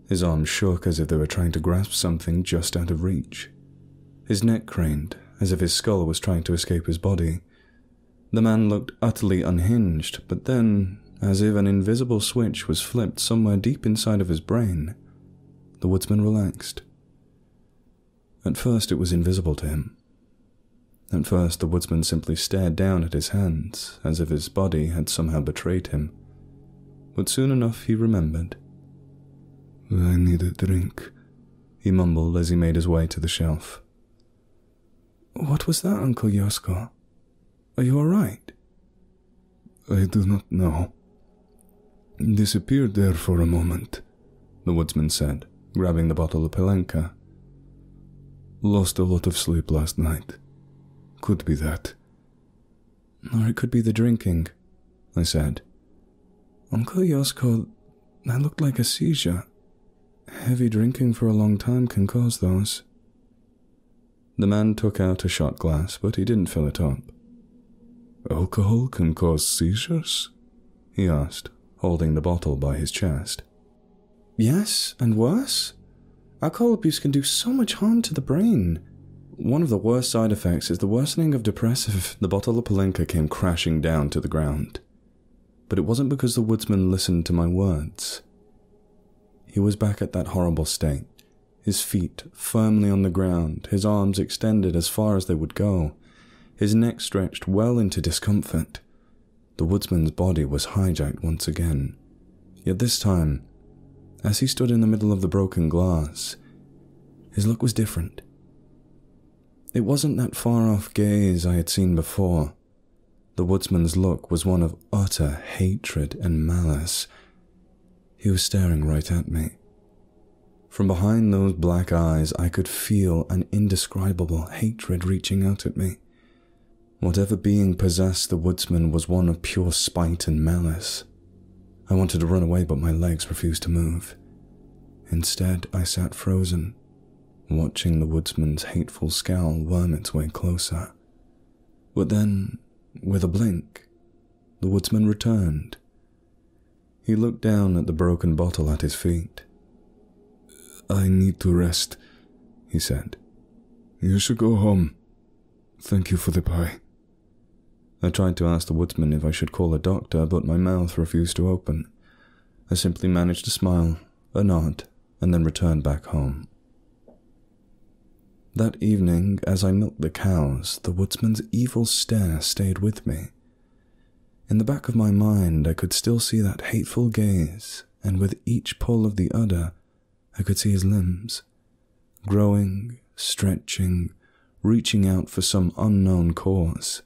His arms shook as if they were trying to grasp something just out of reach. His neck craned, as if his skull was trying to escape his body. The man looked utterly unhinged, but then, as if an invisible switch was flipped somewhere deep inside of his brain, the woodsman relaxed. At first it was invisible to him. At first the woodsman simply stared down at his hands, as if his body had somehow betrayed him. But soon enough he remembered. "I need a drink," he mumbled as he made his way to the shelf. "What was that, Uncle Yosko? Are you all right?" "I do not know. Disappeared there for a moment," the woodsman said, grabbing the bottle of Pelenka. "Lost a lot of sleep last night. Could be that." "Or it could be the drinking," I said. "Uncle Yosko, that looked like a seizure. Heavy drinking for a long time can cause those." The man took out a shot glass, but he didn't fill it up. "Alcohol can cause seizures?" he asked, holding the bottle by his chest. "Yes, and worse. Alcohol abuse can do so much harm to the brain. One of the worst side effects is the worsening of depressive..." The bottle of Pelenka came crashing down to the ground. But it wasn't because the woodsman listened to my words. He was back at that horrible state, his feet firmly on the ground, his arms extended as far as they would go, his neck stretched well into discomfort. The woodsman's body was hijacked once again. Yet this time, as he stood in the middle of the broken glass, his look was different. It wasn't that far-off gaze I had seen before. The woodsman's look was one of utter hatred and malice. He was staring right at me. From behind those black eyes, I could feel an indescribable hatred reaching out at me. Whatever being possessed the woodsman was one of pure spite and malice. I wanted to run away, but my legs refused to move. Instead, I sat frozen, watching the woodsman's hateful scowl worm its way closer. But then, with a blink, the woodsman returned. He looked down at the broken bottle at his feet. "I need to rest," he said. "You should go home. Thank you for the pie." I tried to ask the woodsman if I should call a doctor, but my mouth refused to open. I simply managed to smile, a nod, and then returned back home. That evening, as I milked the cows, the woodsman's evil stare stayed with me. In the back of my mind, I could still see that hateful gaze, and with each pull of the udder, I could see his limbs, growing, stretching, reaching out for some unknown cause.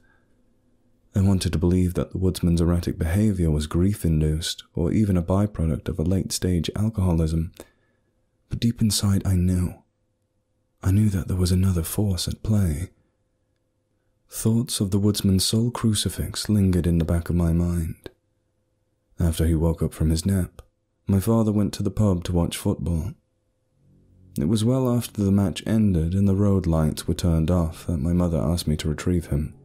I wanted to believe that the woodsman's erratic behavior was grief-induced, or even a byproduct of a late-stage alcoholism, but deep inside I knew. I knew that there was another force at play. Thoughts of the woodsman's sole crucifix lingered in the back of my mind. After he woke up from his nap, my father went to the pub to watch football. It was well after the match ended and the road lights were turned off that my mother asked me to retrieve him.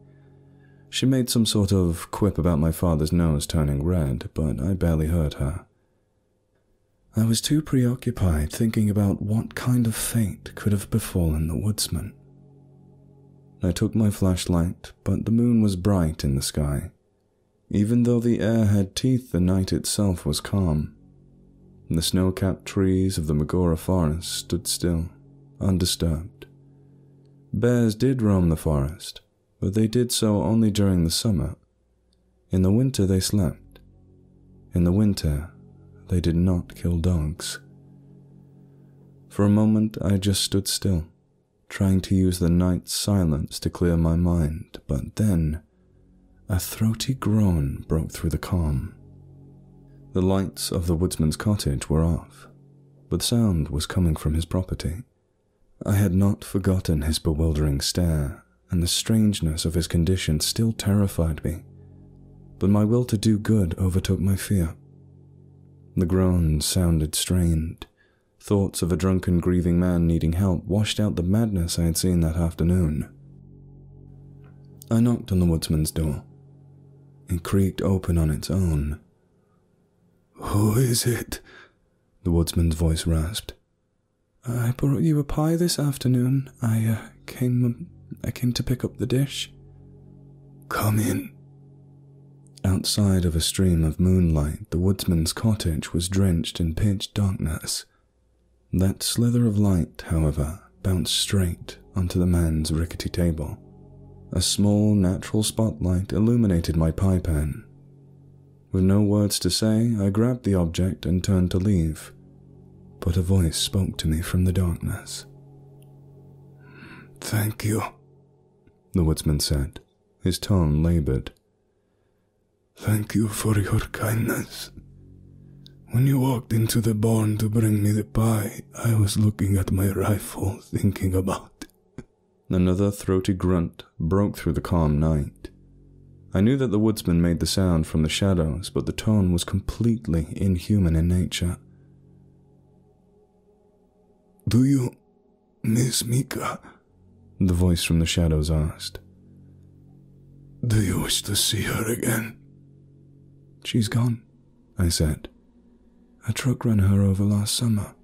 She made some sort of quip about my father's nose turning red, but I barely heard her. I was too preoccupied thinking about what kind of fate could have befallen the woodsman. I took my flashlight, but the moon was bright in the sky. Even though the air had teeth, the night itself was calm. The snow-capped trees of the Magura Forest stood still, undisturbed. Bears did roam the forest, but they did so only during the summer. In the winter they slept. In the winter, they did not kill dogs. For a moment I just stood still, trying to use the night's silence to clear my mind, but then a throaty groan broke through the calm. The lights of the woodsman's cottage were off, but sound was coming from his property. I had not forgotten his bewildering stare, and the strangeness of his condition still terrified me, but my will to do good overtook my fear. The groans sounded strained. Thoughts of a drunken, grieving man needing help washed out the madness I had seen that afternoon. I knocked on the woodsman's door. It creaked open on its own. "Who is it?" the woodsman's voice rasped. "I brought you a pie this afternoon. I came to pick up the dish." "Come in," Outside of a stream of moonlight, the woodsman's cottage was drenched in pitch darkness. That slither of light, however, bounced straight onto the man's rickety table. A small, natural spotlight illuminated my pie pan. With no words to say, I grabbed the object and turned to leave, but a voice spoke to me from the darkness. "Thank you," the woodsman said, his tone labored. "Thank you for your kindness. When you walked into the barn to bring me the pie, I was looking at my rifle, thinking about it." Another throaty grunt broke through the calm night. I knew that the woodsman made the sound from the shadows, but the tone was completely inhuman in nature. "Do you miss Mika?" the voice from the shadows asked. "Do you wish to see her again?" "She's gone," I said. "A truck ran her over last summer."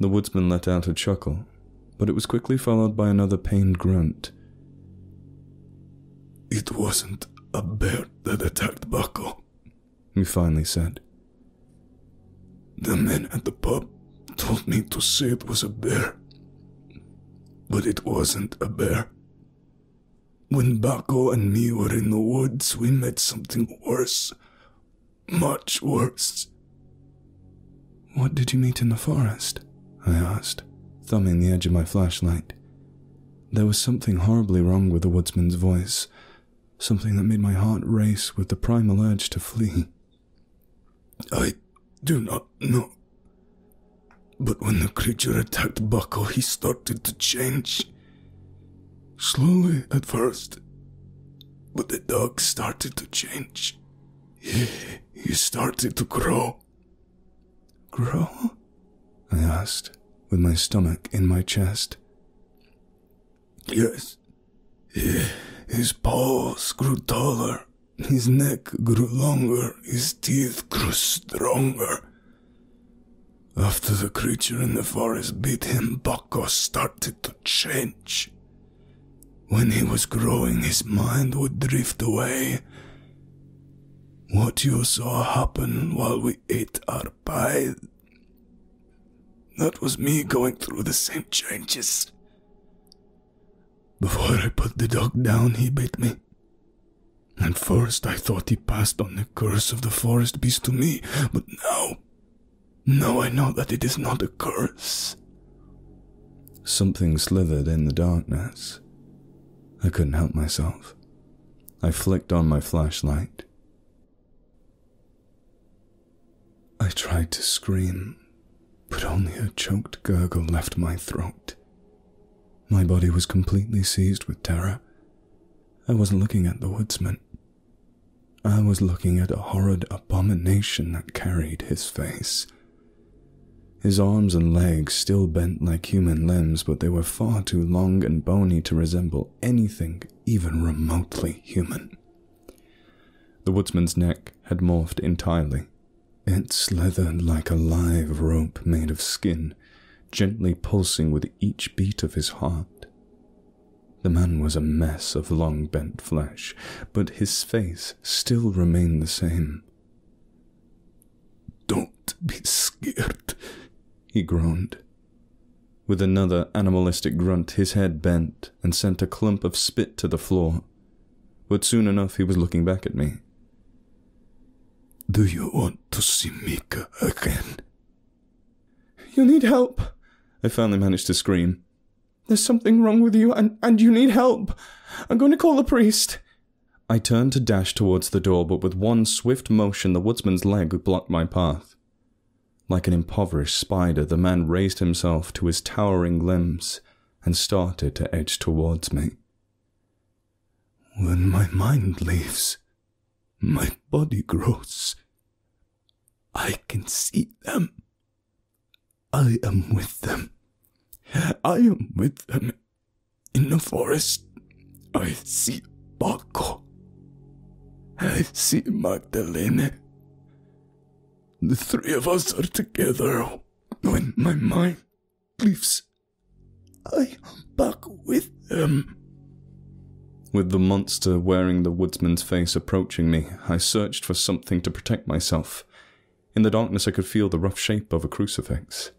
The woodsman let out a chuckle, but it was quickly followed by another pained grunt. "It wasn't a bear that attacked Buckle," he finally said. "The men at the pub told me to say it was a bear, but it wasn't a bear. When Buckle and me were in the woods, we met something worse. Much worse." "What did you meet in the forest?" I asked, thumbing the edge of my flashlight. There was something horribly wrong with the woodsman's voice, something that made my heart race with the primal urge to flee. "I do not know. But when the creature attacked Buckle, he started to change. Slowly at first, but the dog started to change. He started to grow." "Grow?" I asked, with my stomach in my chest. "Yes. His paws grew taller, his neck grew longer, his teeth grew stronger. After the creature in the forest beat him, Bucko started to change. When he was growing, his mind would drift away. What you saw happen while we ate our pie, that was me going through the same changes. Before I put the dog down, he bit me. At first I thought he passed on the curse of the forest beast to me, but now I know that it is not a curse." Something slithered in the darkness. I couldn't help myself. I flicked on my flashlight. I tried to scream, but only a choked gurgle left my throat. My body was completely seized with terror. I wasn't looking at the woodsman. I was looking at a horrid abomination that carried his face. His arms and legs still bent like human limbs, but they were far too long and bony to resemble anything even remotely human. The woodsman's neck had morphed entirely. It slithered like a live rope made of skin, gently pulsing with each beat of his heart. The man was a mess of long bent flesh, but his face still remained the same. "Don't be scared," he groaned. With another animalistic grunt, his head bent and sent a clump of spit to the floor, but soon enough he was looking back at me. "Do you want to see Mika again?" "You need help," I finally managed to scream. "There's something wrong with you and you need help. I'm going to call the priest." I turned to dash towards the door, but with one swift motion the woodsman's leg blocked my path. Like an impoverished spider, the man raised himself to his towering limbs and started to edge towards me. "When my mind leaves, my body grows. I can see them. I am with them. I am with them. In the forest, I see Paco. I see Magdalene. The three of us are together. When my mind leaves, I am back with them." With the monster wearing the woodsman's face approaching me, I searched for something to protect myself. In the darkness I could feel the rough shape of a crucifix.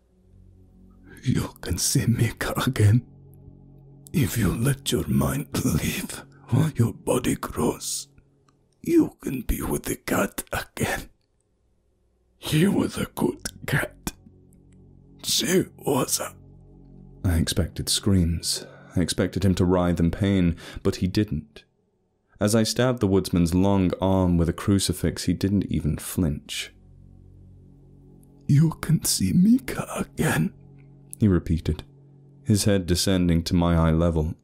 You can see me again. If you let your mind live while your body grows, you can be with the cat again. He was a good cat. She was a... I expected screams. I expected him to writhe in pain, but he didn't. As I stabbed the woodsman's long arm with a crucifix, he didn't even flinch. You can see Mika again, he repeated, his head descending to my eye level.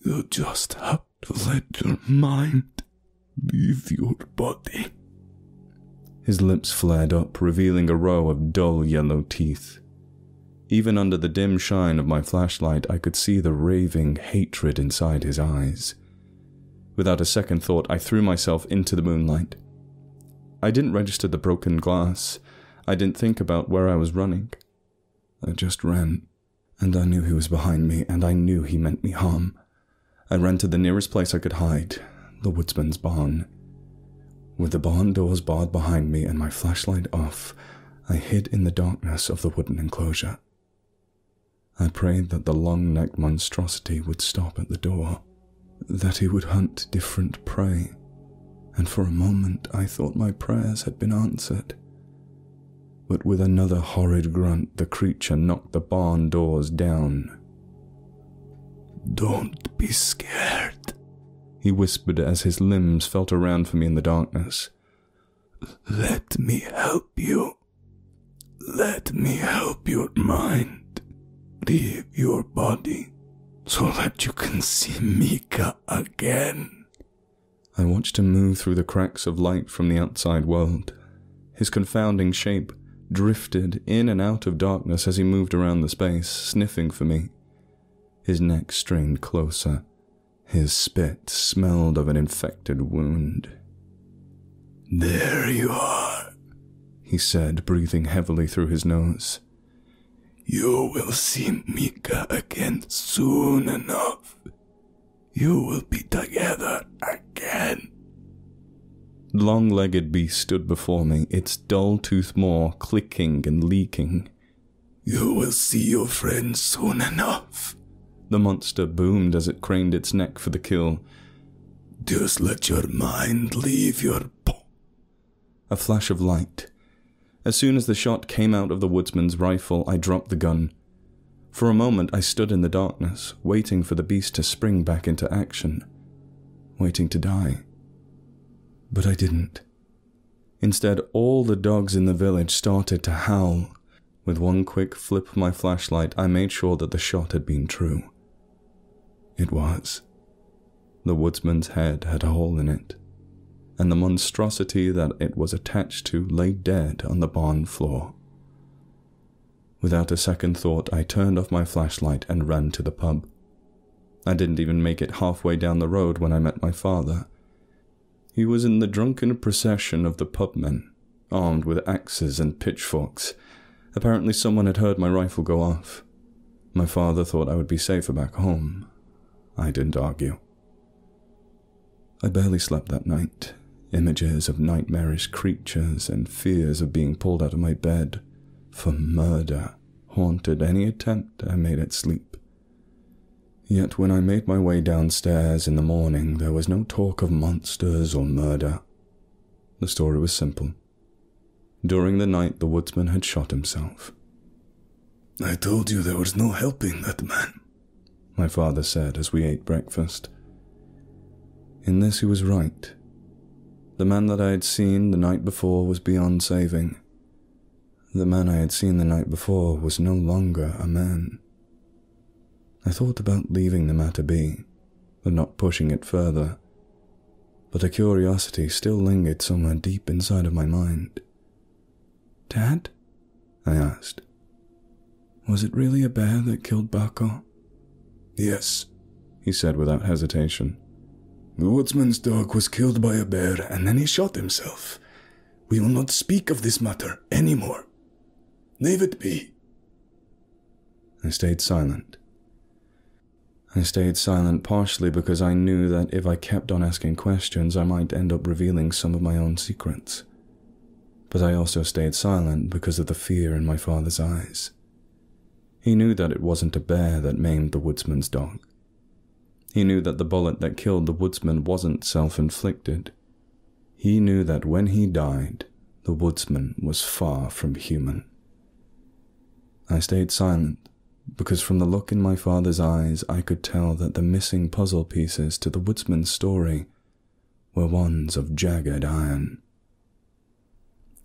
You just have to let your mind leave your body. His lips flared up, revealing a row of dull yellow teeth. Even under the dim shine of my flashlight, I could see the raving hatred inside his eyes. Without a second thought, I threw myself into the moonlight. I didn't register the broken glass. I didn't think about where I was running. I just ran, and I knew he was behind me, and I knew he meant me harm. I ran to the nearest place I could hide, the woodsman's barn. With the barn doors barred behind me and my flashlight off, I hid in the darkness of the wooden enclosure. I prayed that the long-necked monstrosity would stop at the door, that he would hunt different prey, and for a moment I thought my prayers had been answered. But with another horrid grunt, the creature knocked the barn doors down. Don't be scared, he whispered as his limbs felt around for me in the darkness. Let me help you. Let me help your mind. Leave your body so that you can see Mika again. I watched him move through the cracks of light from the outside world. His confounding shape drifted in and out of darkness as he moved around the space, sniffing for me. His neck strained closer. His spit smelled of an infected wound. There you are, he said, breathing heavily through his nose. You will see Mika again soon enough. You will be together again. The long-legged beast stood before me, its dull-toothed maw clicking and leaking. You will see your friend soon enough, the monster boomed as it craned its neck for the kill. Just let your mind leave your paw. A flash of light. As soon as the shot came out of the woodsman's rifle, I dropped the gun. For a moment, I stood in the darkness, waiting for the beast to spring back into action, waiting to die. But I didn't. Instead, all the dogs in the village started to howl. With one quick flip of my flashlight, I made sure that the shot had been true. It was. The woodsman's head had a hole in it, and the monstrosity that it was attached to lay dead on the barn floor. Without a second thought, I turned off my flashlight and ran to the pub. I didn't even make it halfway down the road when I met my father. He was in the drunken procession of the pubmen, armed with axes and pitchforks. Apparently someone had heard my rifle go off. My father thought I would be safer back home. I didn't argue. I barely slept that night. Images of nightmarish creatures and fears of being pulled out of my bed for murder haunted any attempt I made at sleep. Yet when I made my way downstairs in the morning, there was no talk of monsters or murder. The story was simple. During the night, the woodsman had shot himself. I told you there was no helping that man, my father said as we ate breakfast. In this he was right. The man that I had seen the night before was beyond saving. The man I had seen the night before was no longer a man. I thought about leaving the matter be, but not pushing it further. But a curiosity still lingered somewhere deep inside of my mind. Dad? I asked. Was it really a bear that killed Bako? Yes, he said without hesitation. The woodsman's dog was killed by a bear and then he shot himself. We will not speak of this matter anymore. Leave it be. I stayed silent. I stayed silent partially because I knew that if I kept on asking questions, I might end up revealing some of my own secrets. But I also stayed silent because of the fear in my father's eyes. He knew that it wasn't a bear that maimed the woodsman's dog. He knew that the bullet that killed the woodsman wasn't self-inflicted. He knew that when he died, the woodsman was far from human. I stayed silent, because from the look in my father's eyes, I could tell that the missing puzzle pieces to the woodsman's story were ones of jagged iron.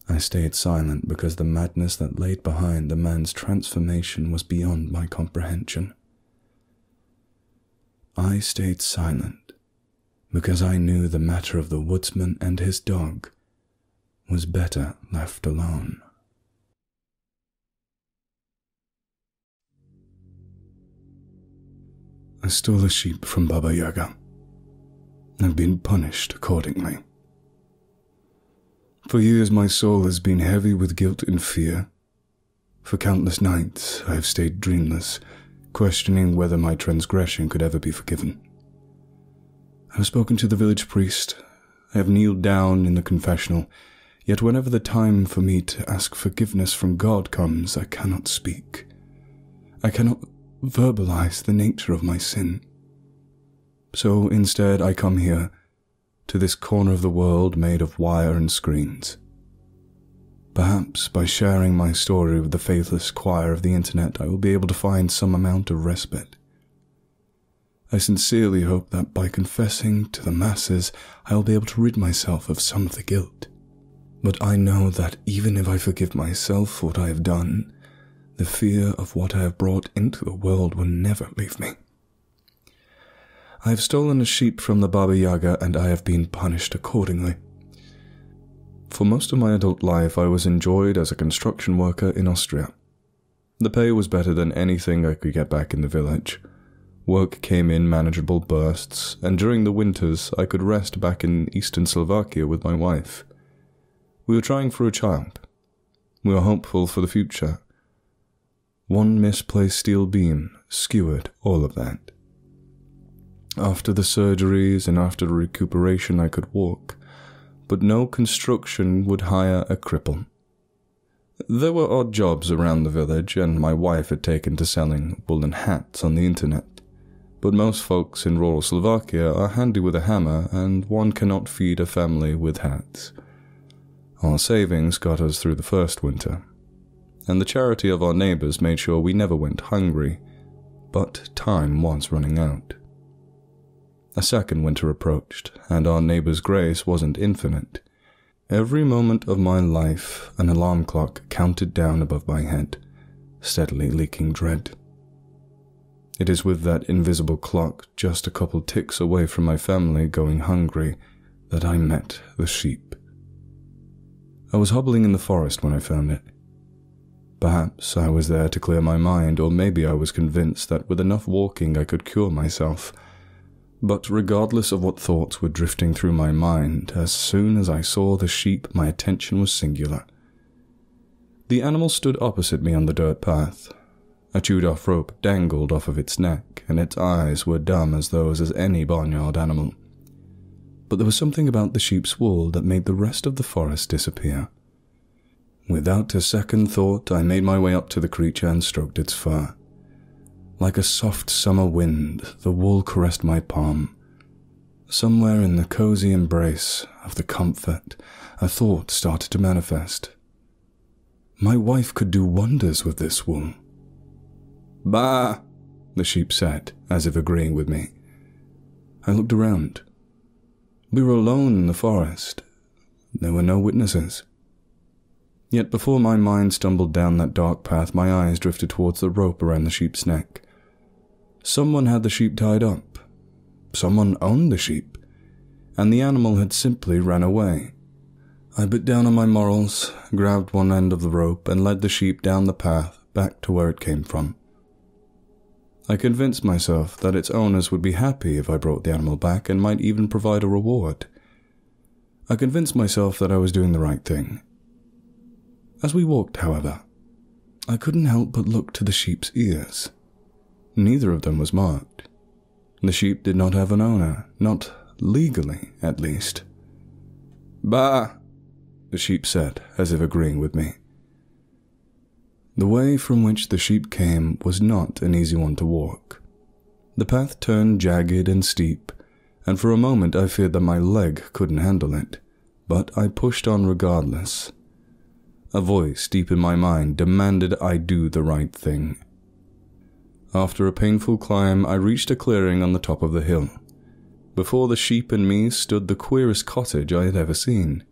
I stayed silent because the madness that lay behind the man's transformation was beyond my comprehension. I stayed silent because I knew the matter of the woodsman and his dog was better left alone. I stole a sheep from Baba Yaga. I've been punished accordingly. For years my soul has been heavy with guilt and fear. For countless nights I have stayed dreamless, questioning whether my transgression could ever be forgiven. I have spoken to the village priest. I have kneeled down in the confessional. Yet whenever the time for me to ask forgiveness from God comes, I cannot speak. I cannot verbalize the nature of my sin. So instead I come here, to this corner of the world made of wire and screens. Perhaps by sharing my story with the faithless choir of the internet, I will be able to find some amount of respite. I sincerely hope that by confessing to the masses, I will be able to rid myself of some of the guilt. But I know that even if I forgive myself for what I have done, the fear of what I have brought into the world will never leave me. I have stolen a sheep from the Baba Yaga and I have been punished accordingly. For most of my adult life, I was employed as a construction worker in Austria. The pay was better than anything I could get back in the village. Work came in manageable bursts, and during the winters, I could rest back in eastern Slovakia with my wife. We were trying for a child. We were hopeful for the future. One misplaced steel beam skewered all of that. After the surgeries and after the recuperation, I could walk, but no construction would hire a cripple. There were odd jobs around the village, and my wife had taken to selling woolen hats on the internet. But most folks in rural Slovakia are handy with a hammer, and one cannot feed a family with hats. Our savings got us through the first winter, and the charity of our neighbors made sure we never went hungry, but time was running out. A second winter approached, and our neighbor's grace wasn't infinite. Every moment of my life, an alarm clock counted down above my head, steadily leaking dread. It is with that invisible clock just a couple ticks away from my family going hungry that I met the sheep. I was hobbling in the forest when I found it. Perhaps I was there to clear my mind, or maybe I was convinced that with enough walking I could cure myself. But regardless of what thoughts were drifting through my mind, as soon as I saw the sheep, my attention was singular. The animal stood opposite me on the dirt path. A chewed-off rope dangled off of its neck, and its eyes were dumb as those as any barnyard animal. But there was something about the sheep's wool that made the rest of the forest disappear. Without a second thought, I made my way up to the creature and stroked its fur. Like a soft summer wind, the wool caressed my palm. Somewhere in the cozy embrace of the comfort, a thought started to manifest. My wife could do wonders with this wool. "Bah!" the sheep said, as if agreeing with me. I looked around. We were alone in the forest. There were no witnesses. Yet before my mind stumbled down that dark path, my eyes drifted towards the rope around the sheep's neck. Someone had the sheep tied up. Someone owned the sheep. And the animal had simply ran away. I bit down on my morals, grabbed one end of the rope, and led the sheep down the path back to where it came from. I convinced myself that its owners would be happy if I brought the animal back and might even provide a reward. I convinced myself that I was doing the right thing. As we walked, however, I couldn't help but look to the sheep's ears. Neither of them was marked. The sheep did not have an owner, not legally at least. "Bah," the sheep said, as if agreeing with me. The way from which the sheep came was not an easy one to walk. The path turned jagged and steep, and for a moment I feared that my leg couldn't handle it, but I pushed on regardless. A voice deep in my mind demanded I do the right thing. After a painful climb, I reached a clearing on the top of the hill. Before the sheep and me stood the queerest cottage I had ever seen.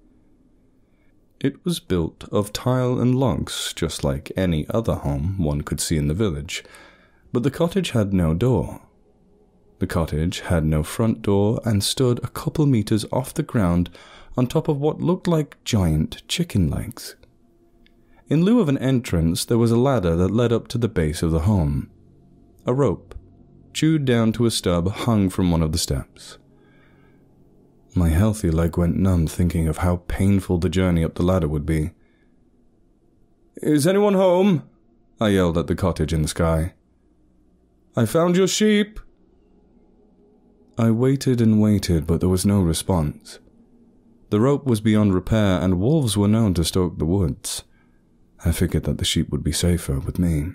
It was built of tile and logs, just like any other home one could see in the village, but the cottage had no door. The cottage had no front door and stood a couple meters off the ground on top of what looked like giant chicken legs. In lieu of an entrance, there was a ladder that led up to the base of the home. A rope, chewed down to a stub, hung from one of the steps. My healthy leg went numb thinking of how painful the journey up the ladder would be. "Is anyone home?" I yelled at the cottage in the sky. "I found your sheep." I waited and waited, but there was no response. The rope was beyond repair, and wolves were known to stalk the woods. I figured that the sheep would be safer with me.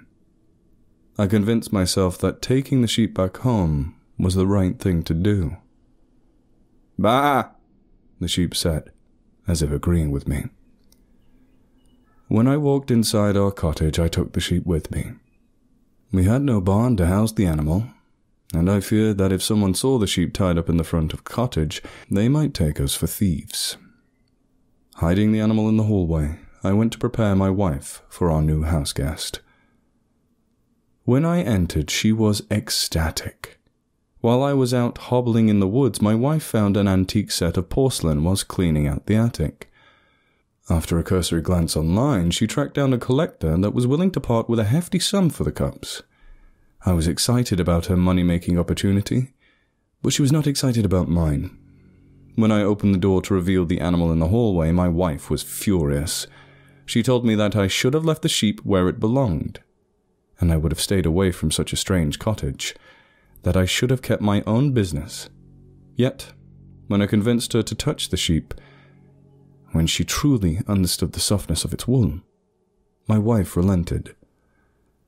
I convinced myself that taking the sheep back home was the right thing to do. "Bah!" the sheep said, as if agreeing with me. When I walked inside our cottage, I took the sheep with me. We had no barn to house the animal, and I feared that if someone saw the sheep tied up in the front of the cottage, they might take us for thieves. Hiding the animal in the hallway, I went to prepare my wife for our new house guest. When I entered, she was ecstatic. While I was out hobbling in the woods, my wife found an antique set of porcelain whilst cleaning out the attic. After a cursory glance online, she tracked down a collector that was willing to part with a hefty sum for the cups. I was excited about her money-making opportunity, but she was not excited about mine. When I opened the door to reveal the animal in the hallway, my wife was furious. She told me that I should have left the sheep where it belonged, and I would have stayed away from such a strange cottage, that I should have kept my own business. Yet, when I convinced her to touch the sheep, when she truly understood the softness of its wool, my wife relented.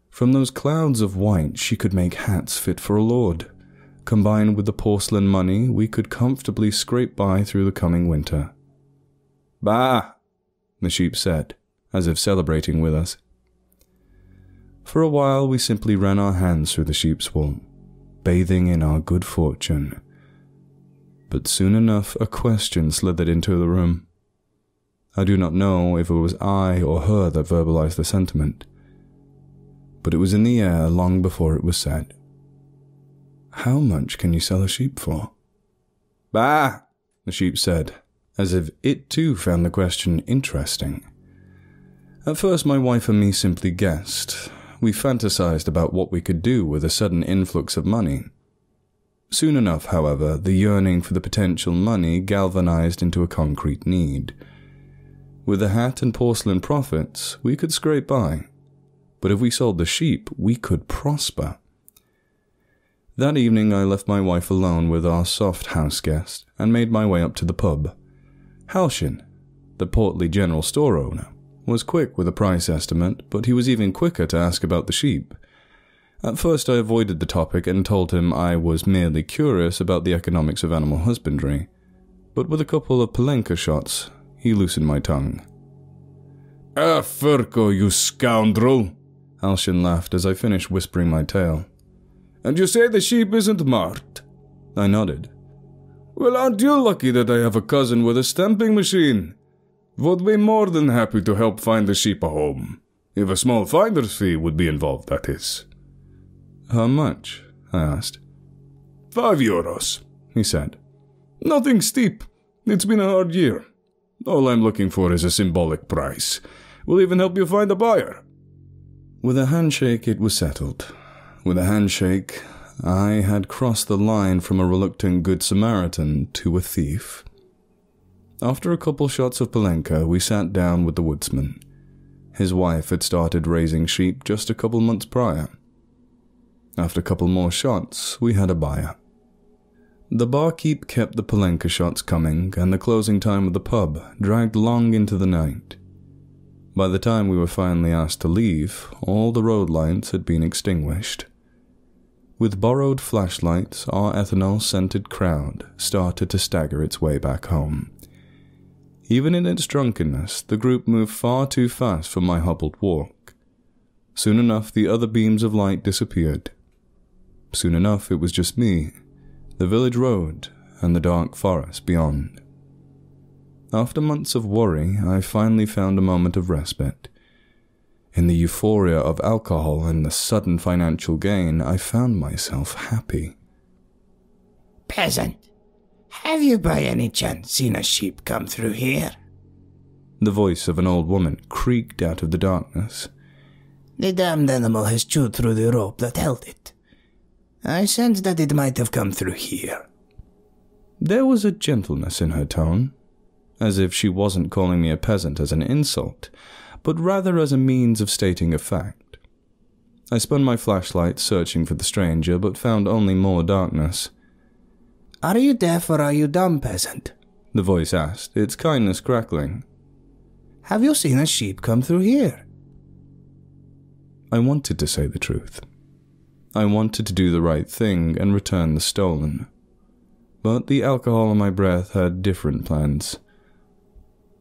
From those clouds of white, she could make hats fit for a lord. Combined with the porcelain money, we could comfortably scrape by through the coming winter. "Bah!" the sheep said, as if celebrating with us. For a while, we simply ran our hands through the sheep's wool, bathing in our good fortune. But soon enough, a question slithered into the room. I do not know if it was I or her that verbalized the sentiment, but it was in the air long before it was said. "How much can you sell a sheep for?" "Bah!" the sheep said, as if it too found the question interesting. At first, my wife and me simply guessed. We fantasized about what we could do with a sudden influx of money. Soon enough, however, the yearning for the potential money galvanized into a concrete need. With the hat and porcelain profits, we could scrape by, but if we sold the sheep, we could prosper. That evening, I left my wife alone with our soft house guest and made my way up to the pub. Halshin, the portly general store owner, was quick with a price estimate, but he was even quicker to ask about the sheep. At first I avoided the topic and told him I was merely curious about the economics of animal husbandry, but with a couple of palenka shots, he loosened my tongue. "Ah, Ferko, you scoundrel!" Halshin laughed as I finished whispering my tale. "And you say the sheep isn't marked?" I nodded. "Well, aren't you lucky that I have a cousin with a stamping machine? Would be more than happy to help find the sheep a home, if a small finder's fee would be involved, that is." "How much?" I asked. €5, he said. "Nothing steep. It's been a hard year. All I'm looking for is a symbolic price. We'll even help you find a buyer." With a handshake, it was settled. With a handshake, I had crossed the line from a reluctant Good Samaritan to a thief. After a couple shots of palenka, we sat down with the woodsman. His wife had started raising sheep just a couple months prior. After a couple more shots, we had a buyer. The barkeep kept the Palenka shots coming, and the closing time of the pub dragged long into the night. By the time we were finally asked to leave, all the road lights had been extinguished. With borrowed flashlights, our ethanol-scented crowd started to stagger its way back home. Even in its drunkenness, the group moved far too fast for my hobbled walk. Soon enough, the other beams of light disappeared. Soon enough, it was just me, the village road, and the dark forest beyond. After months of worry, I finally found a moment of respite. In the euphoria of alcohol and the sudden financial gain, I found myself happy. "Peasant, have you by any chance seen a sheep come through here?" The voice of an old woman creaked out of the darkness. "The damned animal has chewed through the rope that held it. I sensed that it might have come through here." There was a gentleness in her tone, as if she wasn't calling me a peasant as an insult, but rather as a means of stating a fact. I spun my flashlight searching for the stranger, but found only more darkness. "Are you deaf or are you dumb, peasant?" the voice asked, its kindness crackling. "Have you seen a sheep come through here?" I wanted to say the truth. I wanted to do the right thing and return the stolen. But the alcohol in my breath had different plans.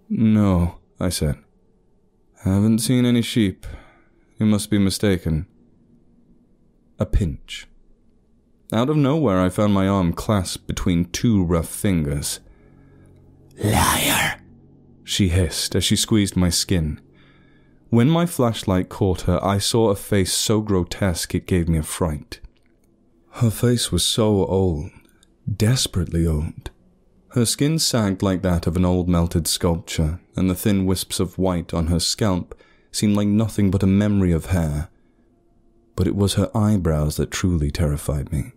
"No," I said. "Haven't seen any sheep. You must be mistaken." A pinch. Out of nowhere, I found my arm clasped between two rough fingers. "Liar!" she hissed as she squeezed my skin. When my flashlight caught her, I saw a face so grotesque it gave me a fright. Her face was so old, desperately old. Her skin sagged like that of an old melted sculpture, and the thin wisps of white on her scalp seemed like nothing but a memory of hair. But it was her eyebrows that truly terrified me.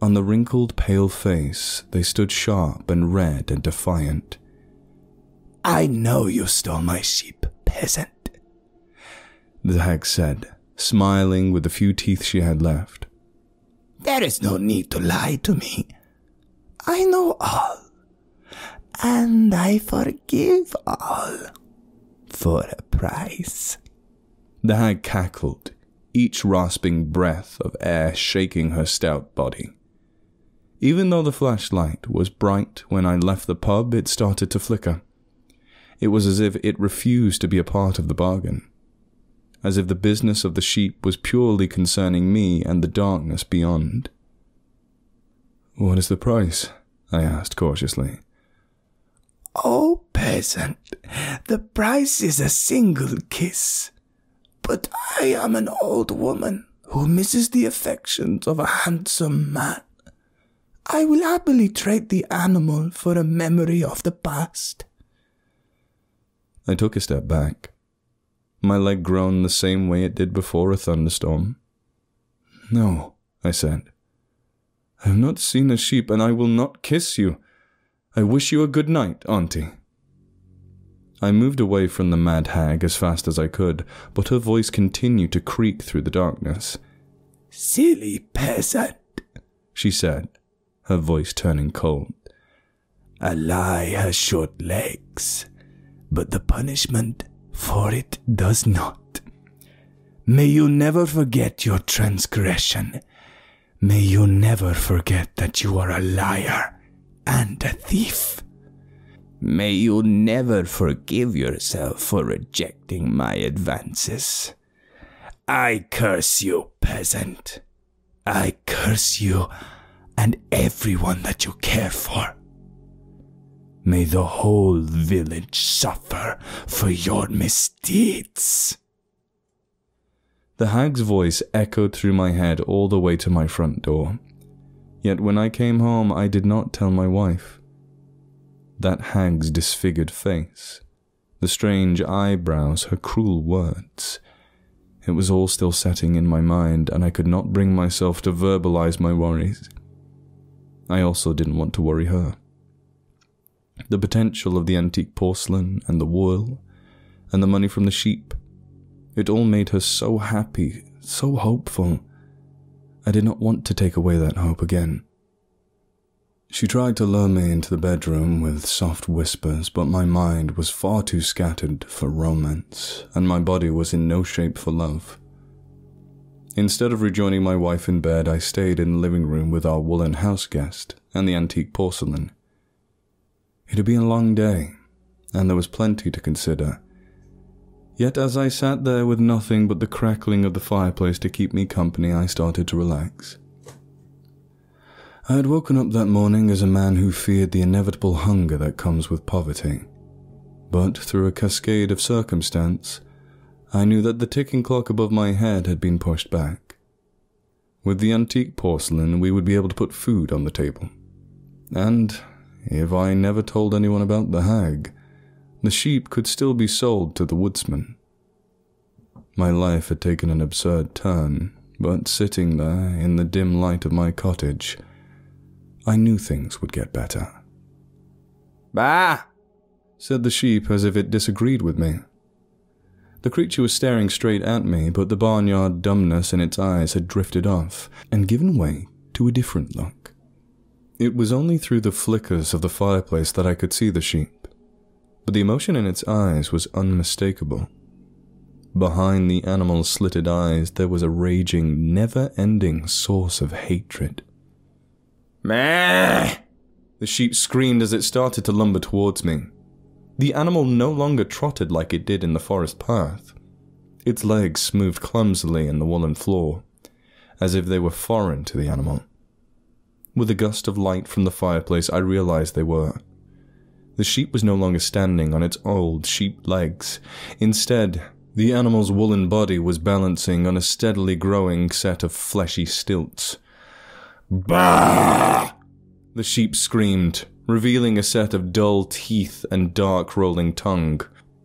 On the wrinkled, pale face, they stood sharp and red and defiant. "I know you stole my sheep, peasant," the hag said, smiling with the few teeth she had left. "There is no need to lie to me. I know all, and I forgive all, for a price." The hag cackled, each rasping breath of air shaking her stout body. Even though the flashlight was bright when I left the pub, it started to flicker. It was as if it refused to be a part of the bargain, as if the business of the sheep was purely concerning me and the darkness beyond. "What is the price?" I asked cautiously. "Oh, peasant, the price is a single kiss. But I am an old woman who misses the affections of a handsome man. I will happily trade the animal for a memory of the past." I took a step back. My leg groaned the same way it did before a thunderstorm. "No," I said. "I have not seen a sheep, and I will not kiss you. I wish you a good night, Auntie." I moved away from the mad hag as fast as I could, but her voice continued to creak through the darkness. "Silly peasant," she said, her voice turning cold. "A lie has short legs, but the punishment for it does not. May you never forget your transgression. May you never forget that you are a liar and a thief. May you never forgive yourself for rejecting my advances. I curse you, peasant. I curse you and everyone that you care for. May the whole village suffer for your misdeeds." The hag's voice echoed through my head all the way to my front door. Yet when I came home, I did not tell my wife. That hag's disfigured face, the strange eyebrows, her cruel words. It was all still setting in my mind, and I could not bring myself to verbalize my worries. I also didn't want to worry her. The potential of the antique porcelain and the wool, and the money from the sheep, it all made her so happy, so hopeful. I did not want to take away that hope again. She tried to lure me into the bedroom with soft whispers, but my mind was far too scattered for romance, and my body was in no shape for love. Instead of rejoining my wife in bed, I stayed in the living room with our woolen house guest and the antique porcelain. It had been a long day, and there was plenty to consider. Yet as I sat there with nothing but the crackling of the fireplace to keep me company, I started to relax. I had woken up that morning as a man who feared the inevitable hunger that comes with poverty. But through a cascade of circumstance, I knew that the ticking clock above my head had been pushed back. With the antique porcelain, we would be able to put food on the table. And, if I never told anyone about the hag, the sheep could still be sold to the woodsman. My life had taken an absurd turn, but sitting there in the dim light of my cottage, I knew things would get better. "Bah!" said the sheep as if it disagreed with me. The creature was staring straight at me, but the barnyard dumbness in its eyes had drifted off and given way to a different look. It was only through the flickers of the fireplace that I could see the sheep, but the emotion in its eyes was unmistakable. Behind the animal's slitted eyes there was a raging, never-ending source of hatred. "Meh!" the sheep screamed as it started to lumber towards me. The animal no longer trotted like it did in the forest path. Its legs smoothed clumsily in the woolen floor, as if they were foreign to the animal. With a gust of light from the fireplace, I realized they were. The sheep was no longer standing on its old sheep legs. Instead, the animal's woolen body was balancing on a steadily growing set of fleshy stilts. "Bah!" the sheep screamed, revealing a set of dull teeth and dark rolling tongue.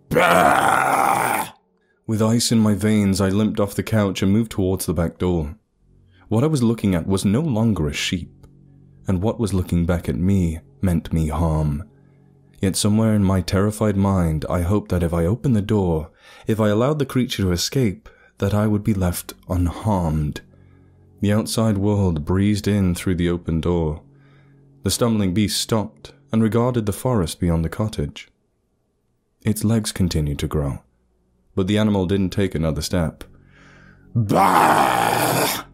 "Bah!" With ice in my veins, I limped off the couch and moved towards the back door. What I was looking at was no longer a sheep, and what was looking back at me meant me harm. Yet somewhere in my terrified mind, I hoped that if I opened the door, if I allowed the creature to escape, that I would be left unharmed. The outside world breezed in through the open door. The stumbling beast stopped and regarded the forest beyond the cottage. Its legs continued to grow, but the animal didn't take another step. "Bah!"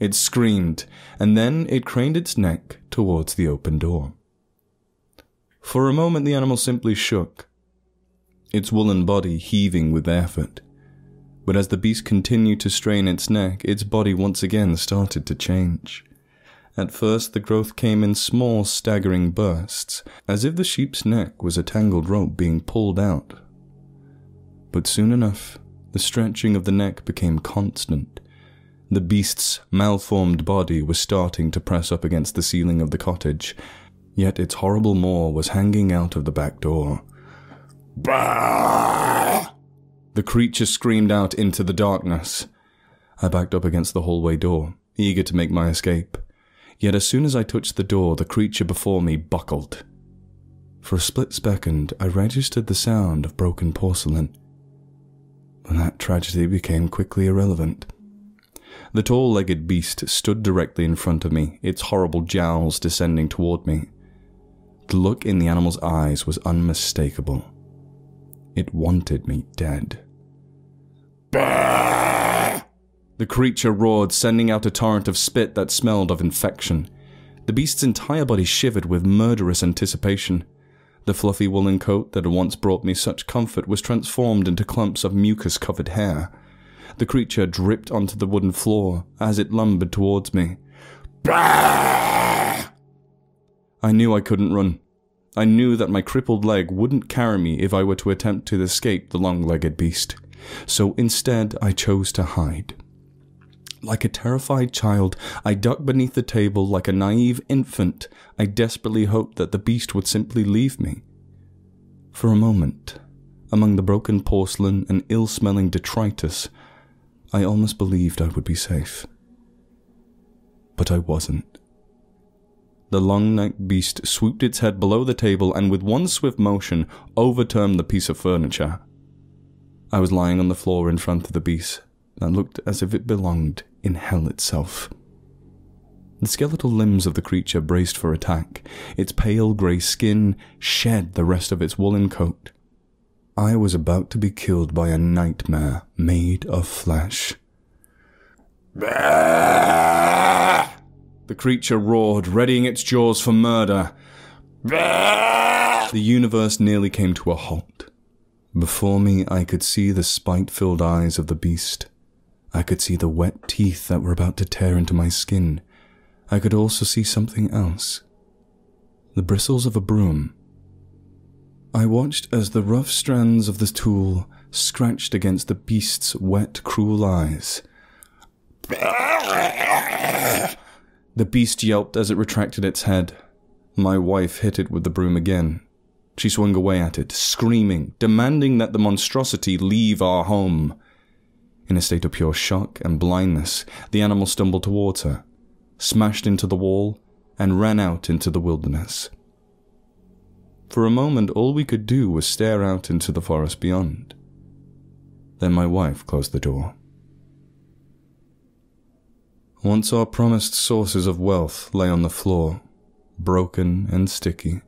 it screamed, and then it craned its neck towards the open door. For a moment the animal simply shook, its woolen body heaving with effort. But as the beast continued to strain its neck, its body once again started to change. At first, the growth came in small, staggering bursts, as if the sheep's neck was a tangled rope being pulled out. But soon enough, the stretching of the neck became constant. The beast's malformed body was starting to press up against the ceiling of the cottage, yet its horrible maw was hanging out of the back door. "Bah!" the creature screamed out into the darkness. I backed up against the hallway door, eager to make my escape. Yet as soon as I touched the door, the creature before me buckled. For a split second, I registered the sound of broken porcelain, and that tragedy became quickly irrelevant. The tall-legged beast stood directly in front of me, its horrible jowls descending toward me. The look in the animal's eyes was unmistakable. It wanted me dead. "Bah!" the creature roared, sending out a torrent of spit that smelled of infection. The beast's entire body shivered with murderous anticipation. The fluffy woolen coat that had once brought me such comfort was transformed into clumps of mucus-covered hair. The creature dripped onto the wooden floor as it lumbered towards me. "Bah!" I knew I couldn't run. I knew that my crippled leg wouldn't carry me if I were to attempt to escape the long-legged beast. So instead, I chose to hide. Like a terrified child, I ducked beneath the table like a naive infant. I desperately hoped that the beast would simply leave me. For a moment, among the broken porcelain and ill-smelling detritus, I almost believed I would be safe. But I wasn't. The long-necked beast swooped its head below the table and with one swift motion overturned the piece of furniture. I was lying on the floor in front of the beast that looked as if it belonged in hell itself. The skeletal limbs of the creature braced for attack. Its pale grey skin shed the rest of its woolen coat. I was about to be killed by a nightmare made of flesh. The creature roared, readying its jaws for murder. The universe nearly came to a halt. Before me, I could see the spite-filled eyes of the beast. I could see the wet teeth that were about to tear into my skin. I could also see something else. The bristles of a broom. I watched as the rough strands of the tool scratched against the beast's wet, cruel eyes. The beast yelped as it retracted its head. My wife hit it with the broom again. She swung away at it, screaming, demanding that the monstrosity leave our home. In a state of pure shock and blindness, the animal stumbled towards her, smashed into the wall, and ran out into the wilderness. For a moment, all we could do was stare out into the forest beyond. Then my wife closed the door. Once our promised sources of wealth lay on the floor, broken and sticky.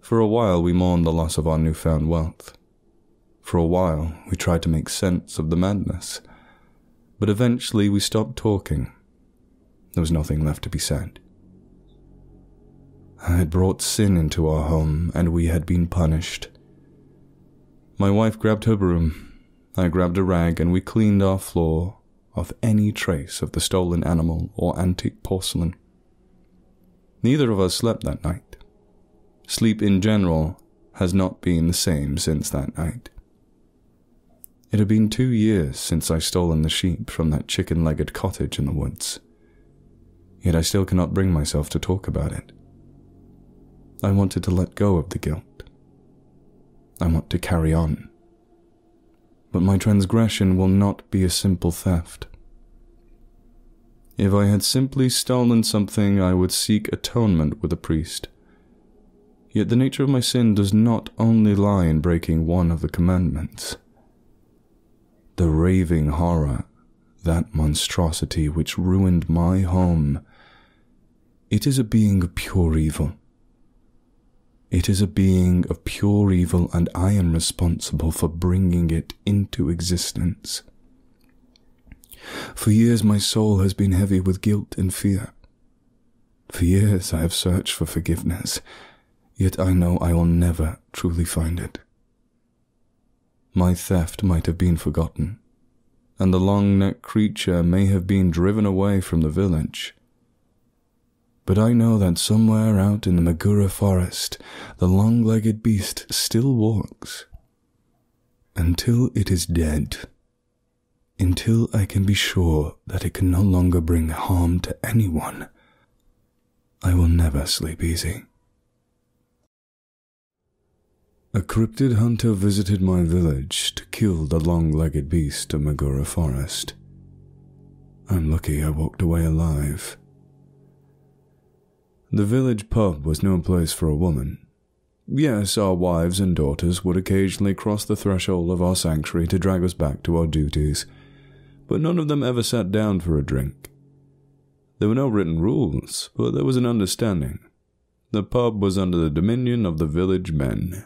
For a while we mourned the loss of our newfound wealth. For a while we tried to make sense of the madness. But eventually we stopped talking. There was nothing left to be said. I had brought sin into our home and we had been punished. My wife grabbed her broom. I grabbed a rag and we cleaned our floor of any trace of the stolen animal or antique porcelain. Neither of us slept that night. Sleep in general has not been the same since that night. It had been 2 years since I stolen the sheep from that chicken-legged cottage in the woods. Yet I still cannot bring myself to talk about it. I wanted to let go of the guilt. I want to carry on. But my transgression will not be a simple theft. If I had simply stolen something, I would seek atonement with a priest. Yet the nature of my sin does not only lie in breaking one of the commandments. The raving horror, that monstrosity which ruined my home, it is a being of pure evil. It is a being of pure evil, and I am responsible for bringing it into existence. For years my soul has been heavy with guilt and fear. For years I have searched for forgiveness. Yet I know I will never truly find it. My theft might have been forgotten, and the long-necked creature may have been driven away from the village. But I know that somewhere out in the Magura Forest, the long-legged beast still walks. Until it is dead. Until I can be sure that it can no longer bring harm to anyone. I will never sleep easy. A cryptid hunter visited my village to kill the long-legged beast of Magura Forest. I'm lucky I walked away alive. The village pub was no place for a woman. Yes, our wives and daughters would occasionally cross the threshold of our sanctuary to drag us back to our duties, but none of them ever sat down for a drink. There were no written rules, but there was an understanding. The pub was under the dominion of the village men.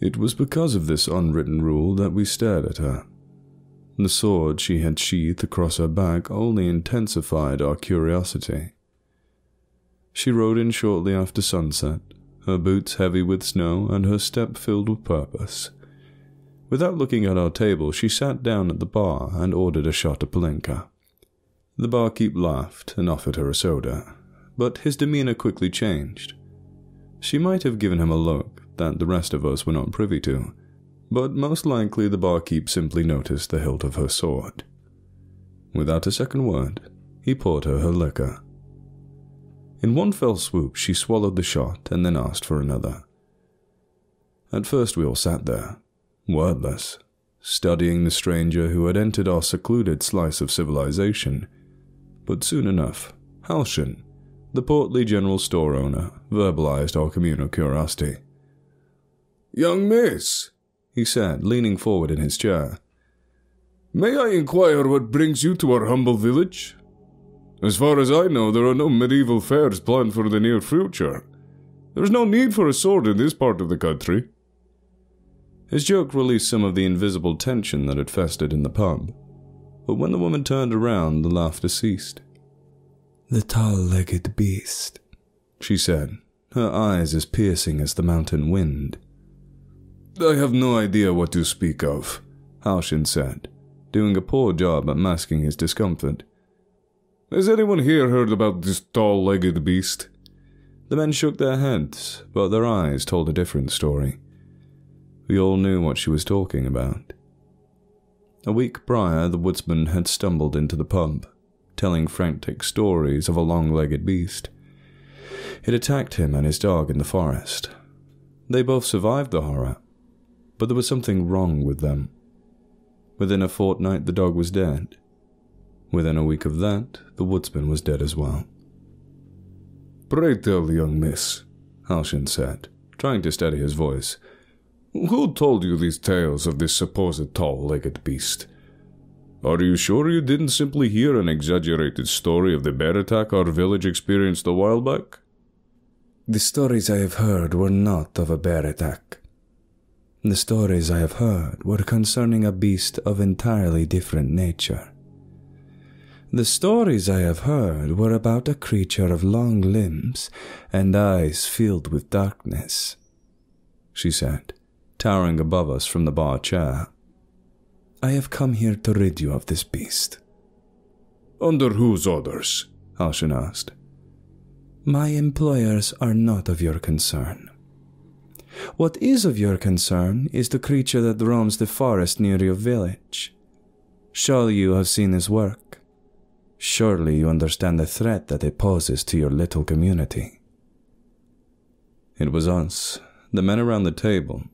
It was because of this unwritten rule that we stared at her. The sword she had sheathed across her back only intensified our curiosity. She rode in shortly after sunset, her boots heavy with snow and her step filled with purpose. Without looking at our table, she sat down at the bar and ordered a shot of Palenka. The barkeep laughed and offered her a soda, but his demeanor quickly changed. She might have given him a look that the rest of us were not privy to, but most likely the barkeep simply noticed the hilt of her sword. Without a second word, he poured her liquor. In one fell swoop, she swallowed the shot and then asked for another. At first we all sat there, wordless, studying the stranger who had entered our secluded slice of civilization. But soon enough, Halshin, the portly general store owner, verbalized our communal curiosity. "Young miss," he said, leaning forward in his chair, "may I inquire what brings you to our humble village?" As far as I know, there are no medieval fairs planned for the near future. There is no need for a sword in this part of the country. His joke released some of the invisible tension that had festered in the pub, but when the woman turned around, the laughter ceased. "The tall-legged beast," she said, her eyes as piercing as the mountain wind. "I have no idea what you speak of," Halshin said, doing a poor job at masking his discomfort. "Has anyone here heard about this tall-legged beast?" The men shook their heads, but their eyes told a different story. We all knew what she was talking about. A week prior, the woodsman had stumbled into the pub, telling frantic stories of a long-legged beast. It attacked him and his dog in the forest. They both survived the horror, but there was something wrong with them. Within a fortnight, the dog was dead. Within a week of that, the woodsman was dead as well. "Pray tell, young miss," Halshin said, trying to steady his voice, "who told you these tales of this supposed tall-legged beast? Are you sure you didn't simply hear an exaggerated story of the bear attack our village experienced a while back?" "The stories I have heard were not of a bear attack. The stories I have heard were concerning a beast of entirely different nature. The stories I have heard were about a creature of long limbs and eyes filled with darkness," she said, towering above us from the bar chair. "I have come here to rid you of this beast." "Under whose orders?" Halshin asked. "My employers are not of your concern. What is of your concern is the creature that roams the forest near your village. Surely you have seen his work. Surely you understand the threat that it poses to your little community." It was us, the men around the table,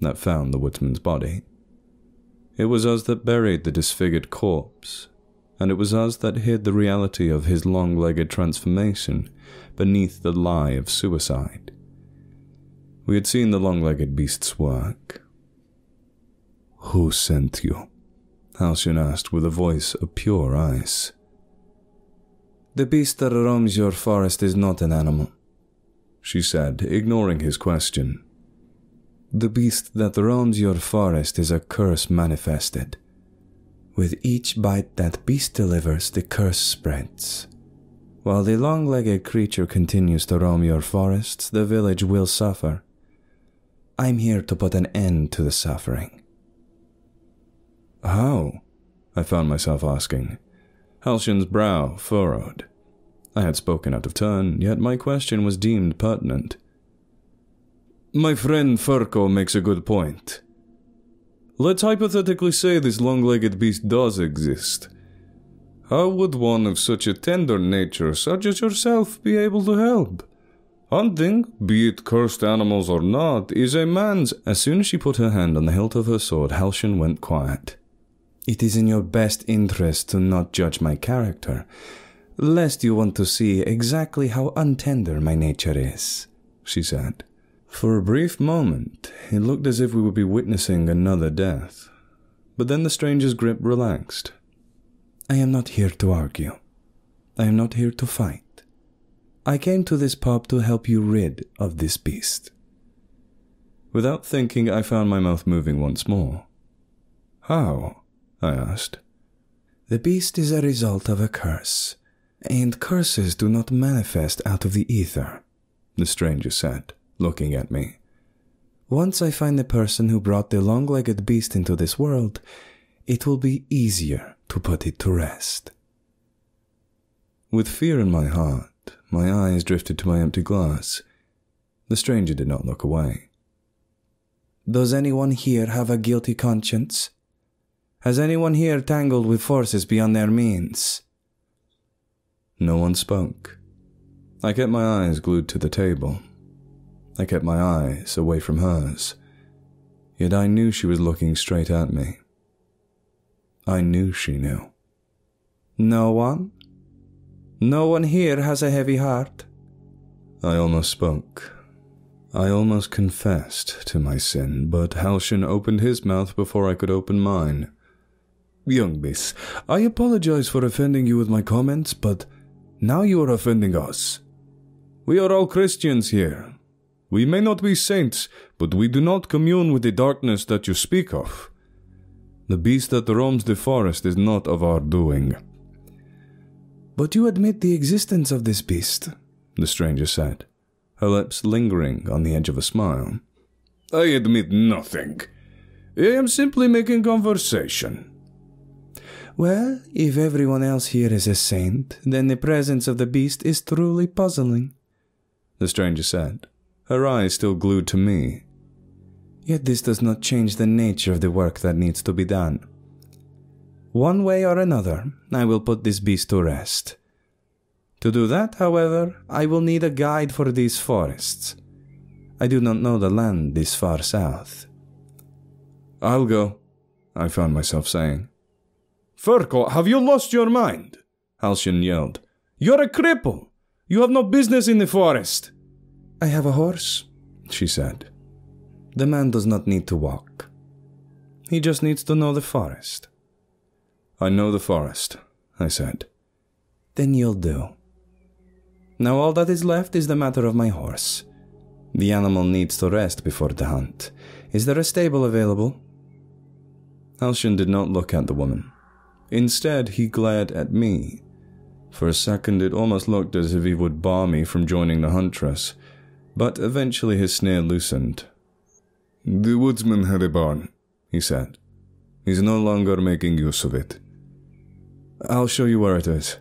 that found the woodsman's body. It was us that buried the disfigured corpse, and it was us that hid the reality of his long-legged transformation beneath the lie of suicide. We had seen the long-legged beast's work. "Who sent you?" Halshin asked with a voice of pure ice. "The beast that roams your forest is not an animal," she said, ignoring his question. "The beast that roams your forest is a curse manifested. With each bite that beast delivers, the curse spreads. While the long-legged creature continues to roam your forests, the village will suffer. I'm here to put an end to the suffering." "How?" I found myself asking. Halshin's brow furrowed. I had spoken out of turn, yet my question was deemed pertinent. "My friend Furko makes a good point. Let's hypothetically say this long-legged beast does exist. How would one of such a tender nature, such as yourself, be able to help? Hunting, be it cursed animals or not, is a man's..." As soon as she put her hand on the hilt of her sword, Halshin went quiet. "It is in your best interest to not judge my character, lest you want to see exactly how untender my nature is," she said. For a brief moment, it looked as if we would be witnessing another death, but then the stranger's grip relaxed. "I am not here to argue. I am not here to fight. I came to this pub to help you rid of this beast." Without thinking, I found my mouth moving once more. "How?" I asked. "The beast is a result of a curse, and curses do not manifest out of the ether," the stranger said, looking at me. "Once I find the person who brought the long-legged beast into this world, it will be easier to put it to rest." With fear in my heart, my eyes drifted to my empty glass. The stranger did not look away. "Does anyone here have a guilty conscience? Has anyone here tangled with forces beyond their means?" No one spoke. I kept my eyes glued to the table. I kept my eyes away from hers. Yet I knew she was looking straight at me. I knew she knew. "No one? No one here has a heavy heart?" I almost spoke. I almost confessed to my sin, but Halshin opened his mouth before I could open mine. "Young miss, I apologize for offending you with my comments, but Now you are offending us. We are all Christians here. We may not be saints, but we do not commune with the darkness that you speak of. The beast that roams the forest is not of our doing." "But you admit the existence of this beast," the stranger said, her lips lingering on the edge of a smile. "I admit nothing. I am simply making conversation." "Well, if everyone else here is a saint, then the presence of the beast is truly puzzling," the stranger said, her eyes still glued to me. "Yet this does not change the nature of the work that needs to be done. One way or another, I will put this beast to rest. To do that, however, I will need a guide for these forests. I do not know the land this far south." "I'll go," I found myself saying. "Ferko, have you lost your mind?" Halcyon yelled. "You're a cripple! You have no business in the forest!" "I have a horse," she said. "The man does not need to walk. He just needs to know the forest." "I know the forest," I said. "Then you'll do. Now all that is left is the matter of my horse. The animal needs to rest before the hunt. Is there a stable available?" Halcyon did not look at the woman. Instead, he glared at me. For a second, it almost looked as if he would bar me from joining the huntress, but eventually his sneer loosened. "The woodsman had a barn," he said. "He's no longer making use of it. I'll show you where it is."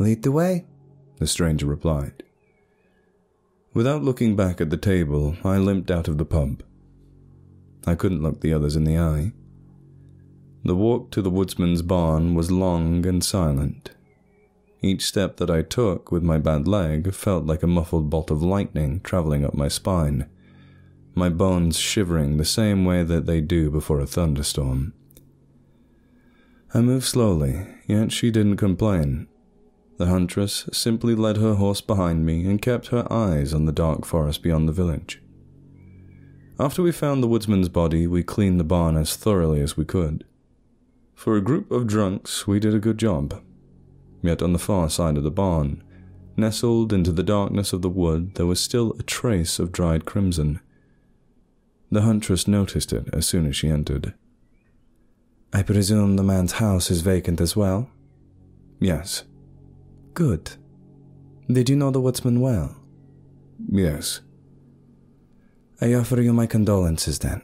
"Lead the way," the stranger replied. Without looking back at the table, I limped out of the pub. I couldn't look the others in the eye. The walk to the woodsman's barn was long and silent. Each step that I took with my bad leg felt like a muffled bolt of lightning traveling up my spine, my bones shivering the same way that they do before a thunderstorm. I moved slowly, yet she didn't complain. The huntress simply led her horse behind me and kept her eyes on the dark forest beyond the village. After we found the woodsman's body, we cleaned the barn as thoroughly as we could. For a group of drunks, we did a good job. Yet on the far side of the barn, nestled into the darkness of the wood, there was still a trace of dried crimson. The huntress noticed it as soon as she entered. "I presume the man's house is vacant as well?" "Yes." "Good. Did you know the woodsman well?" "Yes." "I offer you my condolences then,"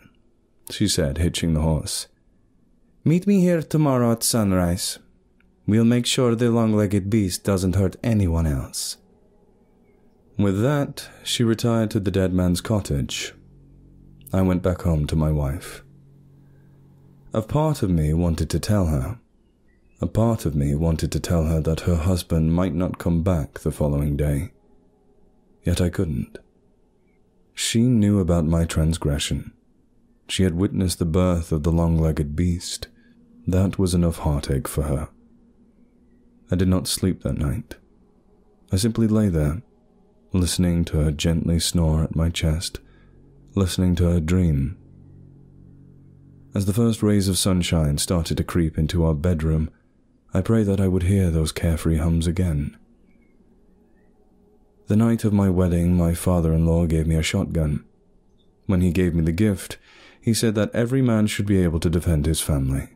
she said, hitching the horse. "Meet me here tomorrow at sunrise. We'll make sure the long-legged beast doesn't hurt anyone else." With that, she retired to the dead man's cottage. I went back home to my wife. A part of me wanted to tell her. A part of me wanted to tell her that her husband might not come back the following day. Yet I couldn't. She knew about my transgression. She had witnessed the birth of the long-legged beast. That was enough heartache for her. I did not sleep that night. I simply lay there, listening to her gently snore at my chest, listening to her dream. As the first rays of sunshine started to creep into our bedroom, I prayed that I would hear those carefree hums again. The night of my wedding, my father-in-law gave me a shotgun. When he gave me the gift, he said that every man should be able to defend his family.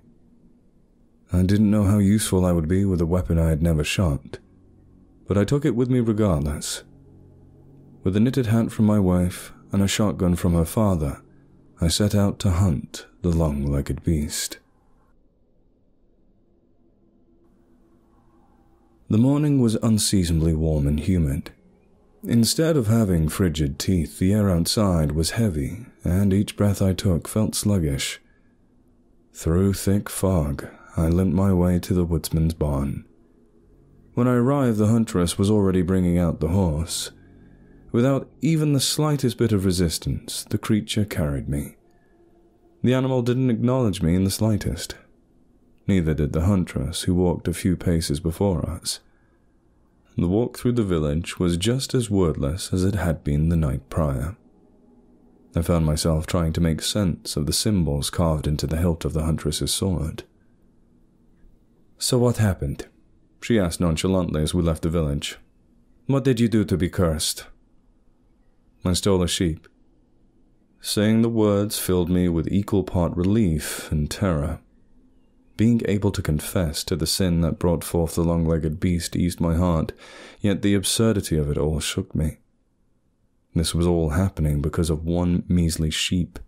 I didn't know how useful I would be with a weapon I had never shot, but I took it with me regardless. With a knitted hat from my wife and a shotgun from her father, I set out to hunt the long-legged beast. The morning was unseasonably warm and humid. Instead of having frigid teeth, the air outside was heavy, and each breath I took felt sluggish. Through thick fog, I limped my way to the woodsman's barn. When I arrived, the huntress was already bringing out the horse. Without even the slightest bit of resistance, the creature carried me. The animal didn't acknowledge me in the slightest. Neither did the huntress, who walked a few paces before us. The walk through the village was just as wordless as it had been the night prior. I found myself trying to make sense of the symbols carved into the hilt of the huntress's sword. "So what happened?" she asked nonchalantly as we left the village. What did you do to be cursed? I stole a sheep. Saying the words filled me with equal part relief and terror. Being able to confess to the sin that brought forth the long-legged beast eased my heart, yet the absurdity of it all shook me. This was all happening because of one measly sheep.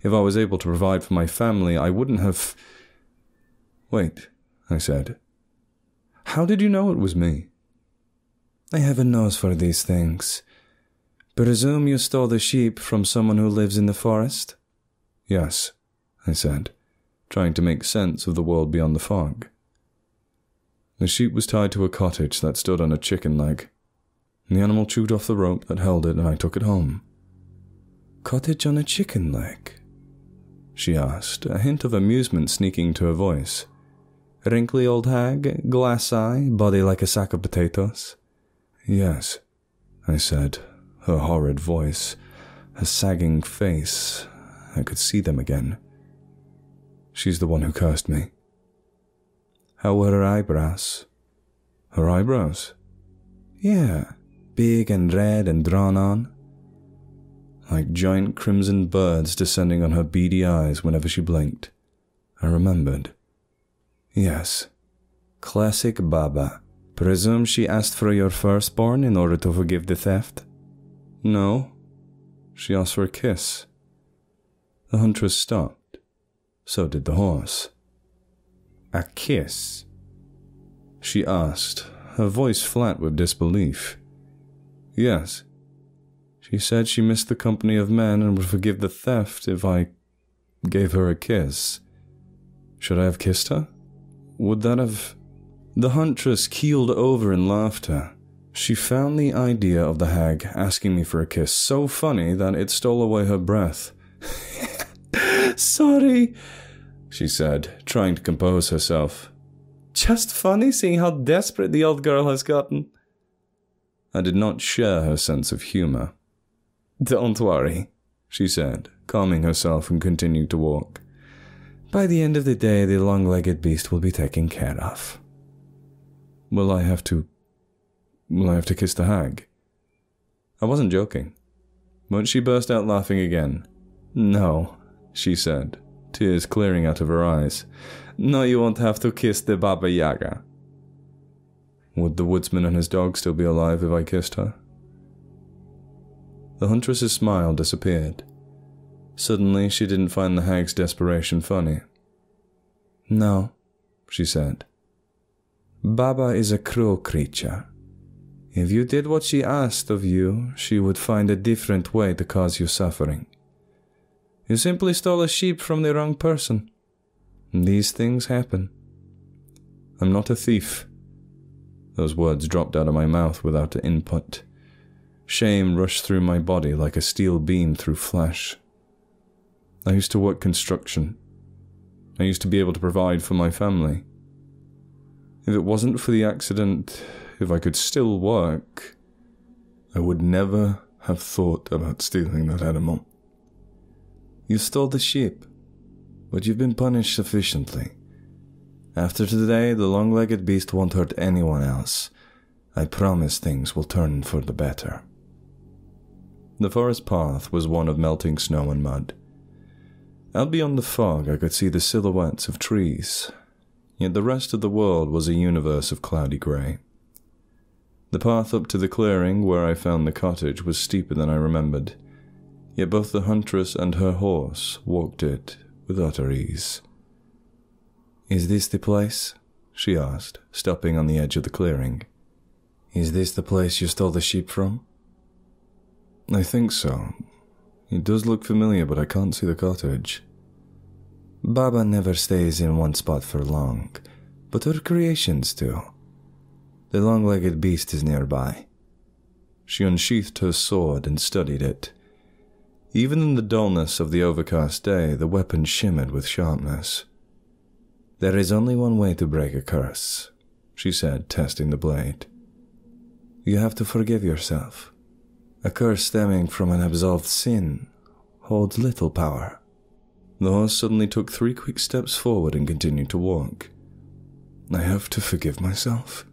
If I was able to provide for my family, I wouldn't have... Wait, I said. How did you know it was me? Heaven knows for these things. Presume you stole the sheep from someone who lives in the forest? Yes, I said, trying to make sense of the world beyond the fog. The sheep was tied to a cottage that stood on a chicken leg. The animal chewed off the rope that held it and I took it home. Cottage on a chicken leg? She asked, a hint of amusement sneaking to her voice. Wrinkly old hag, glass eye, body like a sack of potatoes? Yes, I said, her horrid voice, her sagging face. I could see them again. She's the one who cursed me. How were her eyebrows? Her eyebrows? Yeah, big and red and drawn on. Like giant crimson birds descending on her beady eyes whenever she blinked. I remembered. Yes. Classic Baba. Presume she asked for your firstborn in order to forgive the theft? No. She asked for a kiss. The huntress stopped. So did the horse. A kiss? She asked, her voice flat with disbelief. Yes. She said she missed the company of men and would forgive the theft if I gave her a kiss. Should I have kissed her? Would that have... The huntress keeled over in laughter. She found the idea of the hag asking me for a kiss so funny that it stole away her breath. Sorry, she said, trying to compose herself. Just funny seeing how desperate the old girl has gotten. I did not share her sense of humor. Don't worry, she said, calming herself and continued to walk. By the end of the day, the long-legged beast will be taken care of. Will I have to kiss the hag? I wasn't joking. But she burst out laughing again. No, she said, tears clearing out of her eyes. No, you won't have to kiss the Baba Yaga. Would the woodsman and his dog still be alive if I kissed her? The huntress's smile disappeared. Suddenly, she didn't find the hag's desperation funny. No, she said. Baba is a cruel creature. If you did what she asked of you, she would find a different way to cause you suffering. You simply stole a sheep from the wrong person. These things happen. I'm not a thief. Those words dropped out of my mouth without input. Shame rushed through my body like a steel beam through flesh. I used to work construction. I used to be able to provide for my family. If it wasn't for the accident, if I could still work, I would never have thought about stealing that animal. You stole the sheep, but you've been punished sufficiently. After today, the long-legged beast won't hurt anyone else. I promise things will turn for the better. The forest path was one of melting snow and mud. Out beyond the fog, I could see the silhouettes of trees, yet the rest of the world was a universe of cloudy grey. The path up to the clearing where I found the cottage was steeper than I remembered, yet both the huntress and her horse walked it with utter ease. Is this the place? She asked, stopping on the edge of the clearing. Is this the place you stole the sheep from? I think so. It does look familiar, but I can't see the cottage. Baba never stays in one spot for long, but her creations do. The long-legged beast is nearby. She unsheathed her sword and studied it. Even in the dullness of the overcast day, the weapon shimmered with sharpness. There is only one way to break a curse, she said, testing the blade. You have to forgive yourself. A curse stemming from an absolved sin holds little power. The horse suddenly took 3 quick steps forward and continued to walk. I have to forgive myself,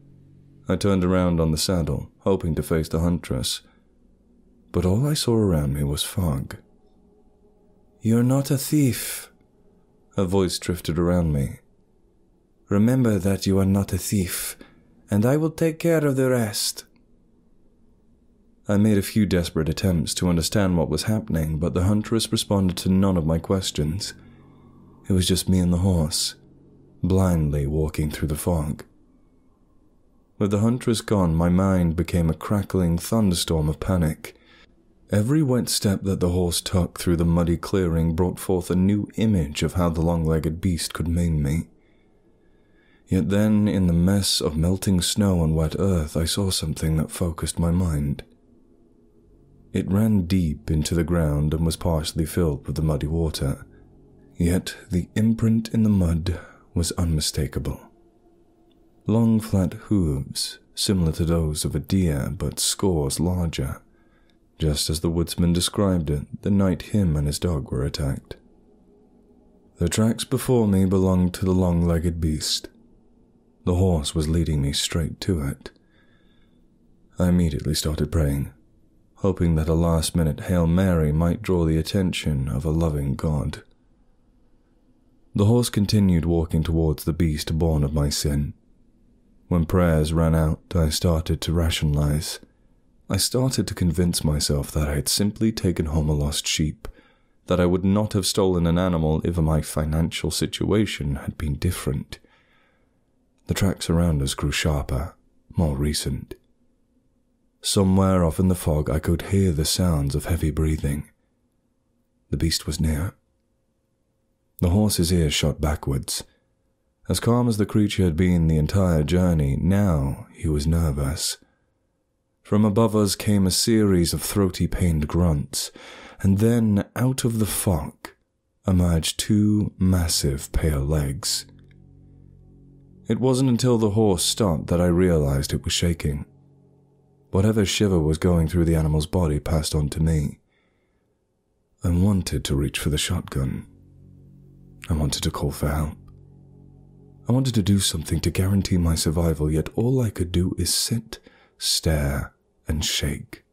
I turned around on the saddle, hoping to face the huntress. But all I saw around me was fog. "You're not a thief," a voice drifted around me. "Remember that you are not a thief, and I will take care of the rest." I made a few desperate attempts to understand what was happening, but the huntress responded to none of my questions. It was just me and the horse, blindly walking through the fog. With the huntress gone, my mind became a crackling thunderstorm of panic. Every wet step that the horse took through the muddy clearing brought forth a new image of how the long-legged beast could maim me. Yet then, in the mess of melting snow and wet earth, I saw something that focused my mind. It ran deep into the ground and was partially filled with the muddy water, yet the imprint in the mud was unmistakable. Long flat hooves, similar to those of a deer but scores larger. Just as the woodsman described it, the night him and his dog were attacked. The tracks before me belonged to the long-legged beast. The horse was leading me straight to it. I immediately started praying, hoping that a last-minute Hail Mary might draw the attention of a loving God. The horse continued walking towards the beast born of my sin. When prayers ran out, I started to rationalize. I started to convince myself that I had simply taken home a lost sheep, that I would not have stolen an animal if my financial situation had been different. The tracks around us grew sharper, more recent. Somewhere off in the fog, I could hear the sounds of heavy breathing. The beast was near. The horse's ears shot backwards. As calm as the creature had been the entire journey, now he was nervous. From above us came a series of throaty, pained grunts, and then, out of the fog, emerged two massive, pale legs. It wasn't until the horse stopped that I realized it was shaking. Whatever shiver was going through the animal's body passed on to me. I wanted to reach for the shotgun. I wanted to call for help. I wanted to do something to guarantee my survival, yet all I could do is sit, stare, and shake.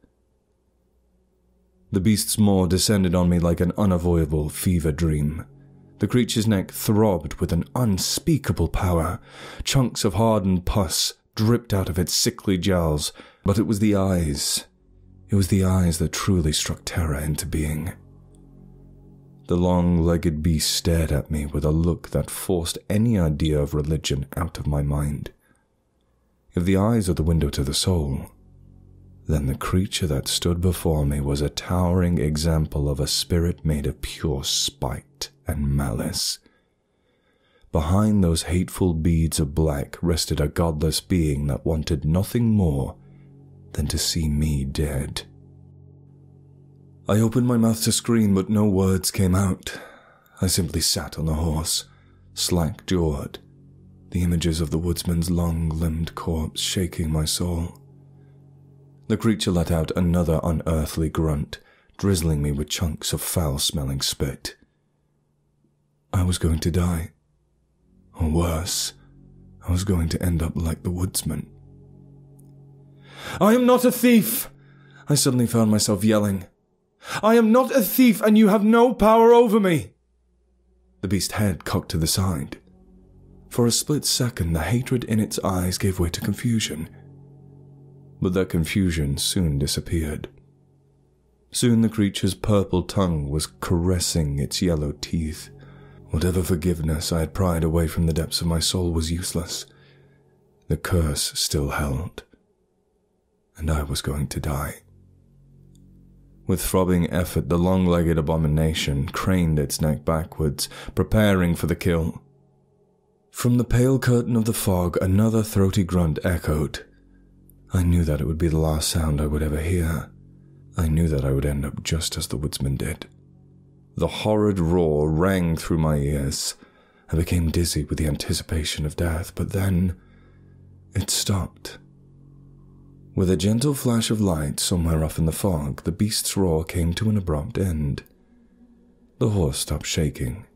The beast's maw descended on me like an unavoidable fever dream. The creature's neck throbbed with an unspeakable power. Chunks of hardened pus dripped out of its sickly jowls, but it was the eyes. It was the eyes that truly struck terror into being. The long-legged beast stared at me with a look that forced any idea of religion out of my mind. If the eyes are the window to the soul, then the creature that stood before me was a towering example of a spirit made of pure spite and malice. Behind those hateful beads of black rested a godless being that wanted nothing more than to see me dead. I opened my mouth to scream, but no words came out. I simply sat on the horse, slack-jawed, the images of the woodsman's long-limbed corpse shaking my soul. The creature let out another unearthly grunt, drizzling me with chunks of foul-smelling spit. I was going to die. Or worse, I was going to end up like the woodsman. "I am not a thief!" I suddenly found myself yelling. "I am not a thief, and you have no power over me!" The beast's head cocked to the side. For a split second, the hatred in its eyes gave way to confusion. But that confusion soon disappeared. Soon the creature's purple tongue was caressing its yellow teeth. Whatever forgiveness I had pried away from the depths of my soul was useless. The curse still held. And I was going to die. With throbbing effort, the long-legged abomination craned its neck backwards, preparing for the kill. From the pale curtain of the fog, another throaty grunt echoed. I knew that it would be the last sound I would ever hear. I knew that I would end up just as the woodsman did. The horrid roar rang through my ears. I became dizzy with the anticipation of death, but then it stopped. With a gentle flash of light somewhere off in the fog, the beast's roar came to an abrupt end. The horse stopped shaking,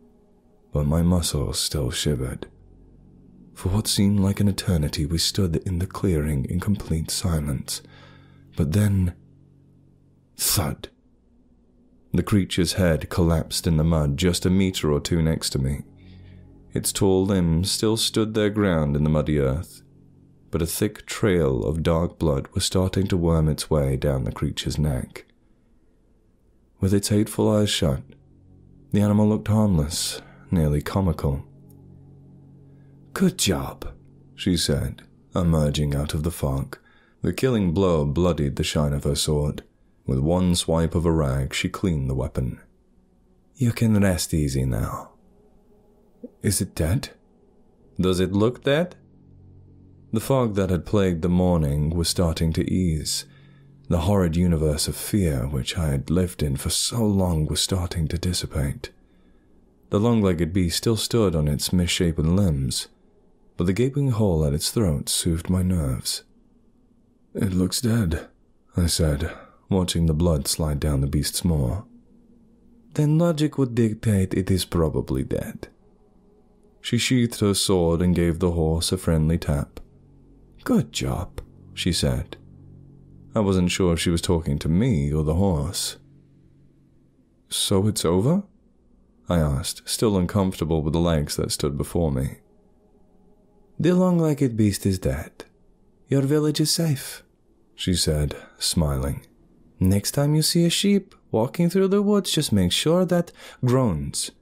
but my muscles still shivered. For what seemed like an eternity we stood in the clearing in complete silence. But then... thud! The creature's head collapsed in the mud just a meter or two next to me. Its tall limbs still stood their ground in the muddy earth, but a thick trail of dark blood was starting to worm its way down the creature's neck. With its hateful eyes shut, the animal looked harmless, nearly comical. "Good job," she said, emerging out of the fog. The killing blow bloodied the shine of her sword. With one swipe of a rag, she cleaned the weapon. "You can rest easy now." "Is it dead?" "Does it look dead?" The fog that had plagued the morning was starting to ease. The horrid universe of fear which I had lived in for so long was starting to dissipate. The long-legged beast still stood on its misshapen limbs, but the gaping hole at its throat soothed my nerves. "It looks dead," I said, watching the blood slide down the beast's maw. "Then logic would dictate it is probably dead." She sheathed her sword and gave the horse a friendly tap. "Good job," she said. I wasn't sure if she was talking to me or the horse. "So it's over?" I asked, still uncomfortable with the legs that stood before me. "The long-legged beast is dead. Your village is safe," she said, smiling. "Next time you see a sheep walking through the woods, just make sure that groans.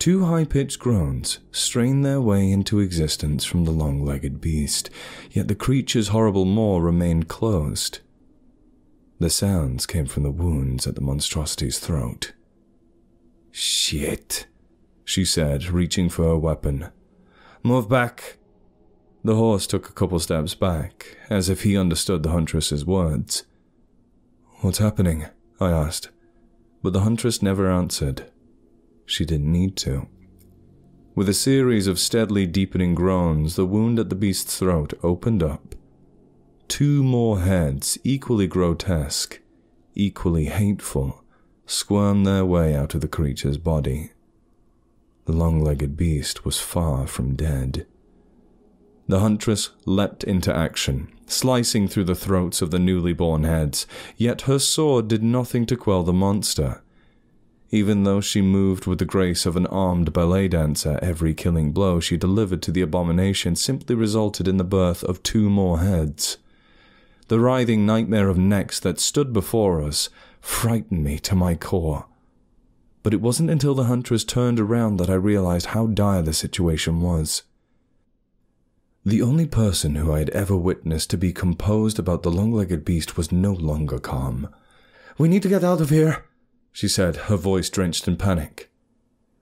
Two high-pitched groans strain their way into existence from the long-legged beast, yet the creature's horrible maw remained closed. The sounds came from the wounds at the monstrosity's throat." "Shit," she said, reaching for her weapon. "Move back." The horse took a couple steps back, as if he understood the huntress's words. "What's happening?" I asked, but the huntress never answered. She didn't need to. With a series of steadily deepening groans, the wound at the beast's throat opened up. Two more heads, equally grotesque, equally hateful, squirmed their way out of the creature's body. The long-legged beast was far from dead. The huntress leapt into action, slicing through the throats of the newly born heads, yet her sword did nothing to quell the monster. Even though she moved with the grace of an armed ballet dancer, every killing blow she delivered to the abomination simply resulted in the birth of two more heads. The writhing nightmare of necks that stood before us frightened me to my core. But it wasn't until the huntress turned around that I realized how dire the situation was. The only person who I had ever witnessed to be composed about the long-legged beast was no longer calm. "We need to get out of here," she said, her voice drenched in panic.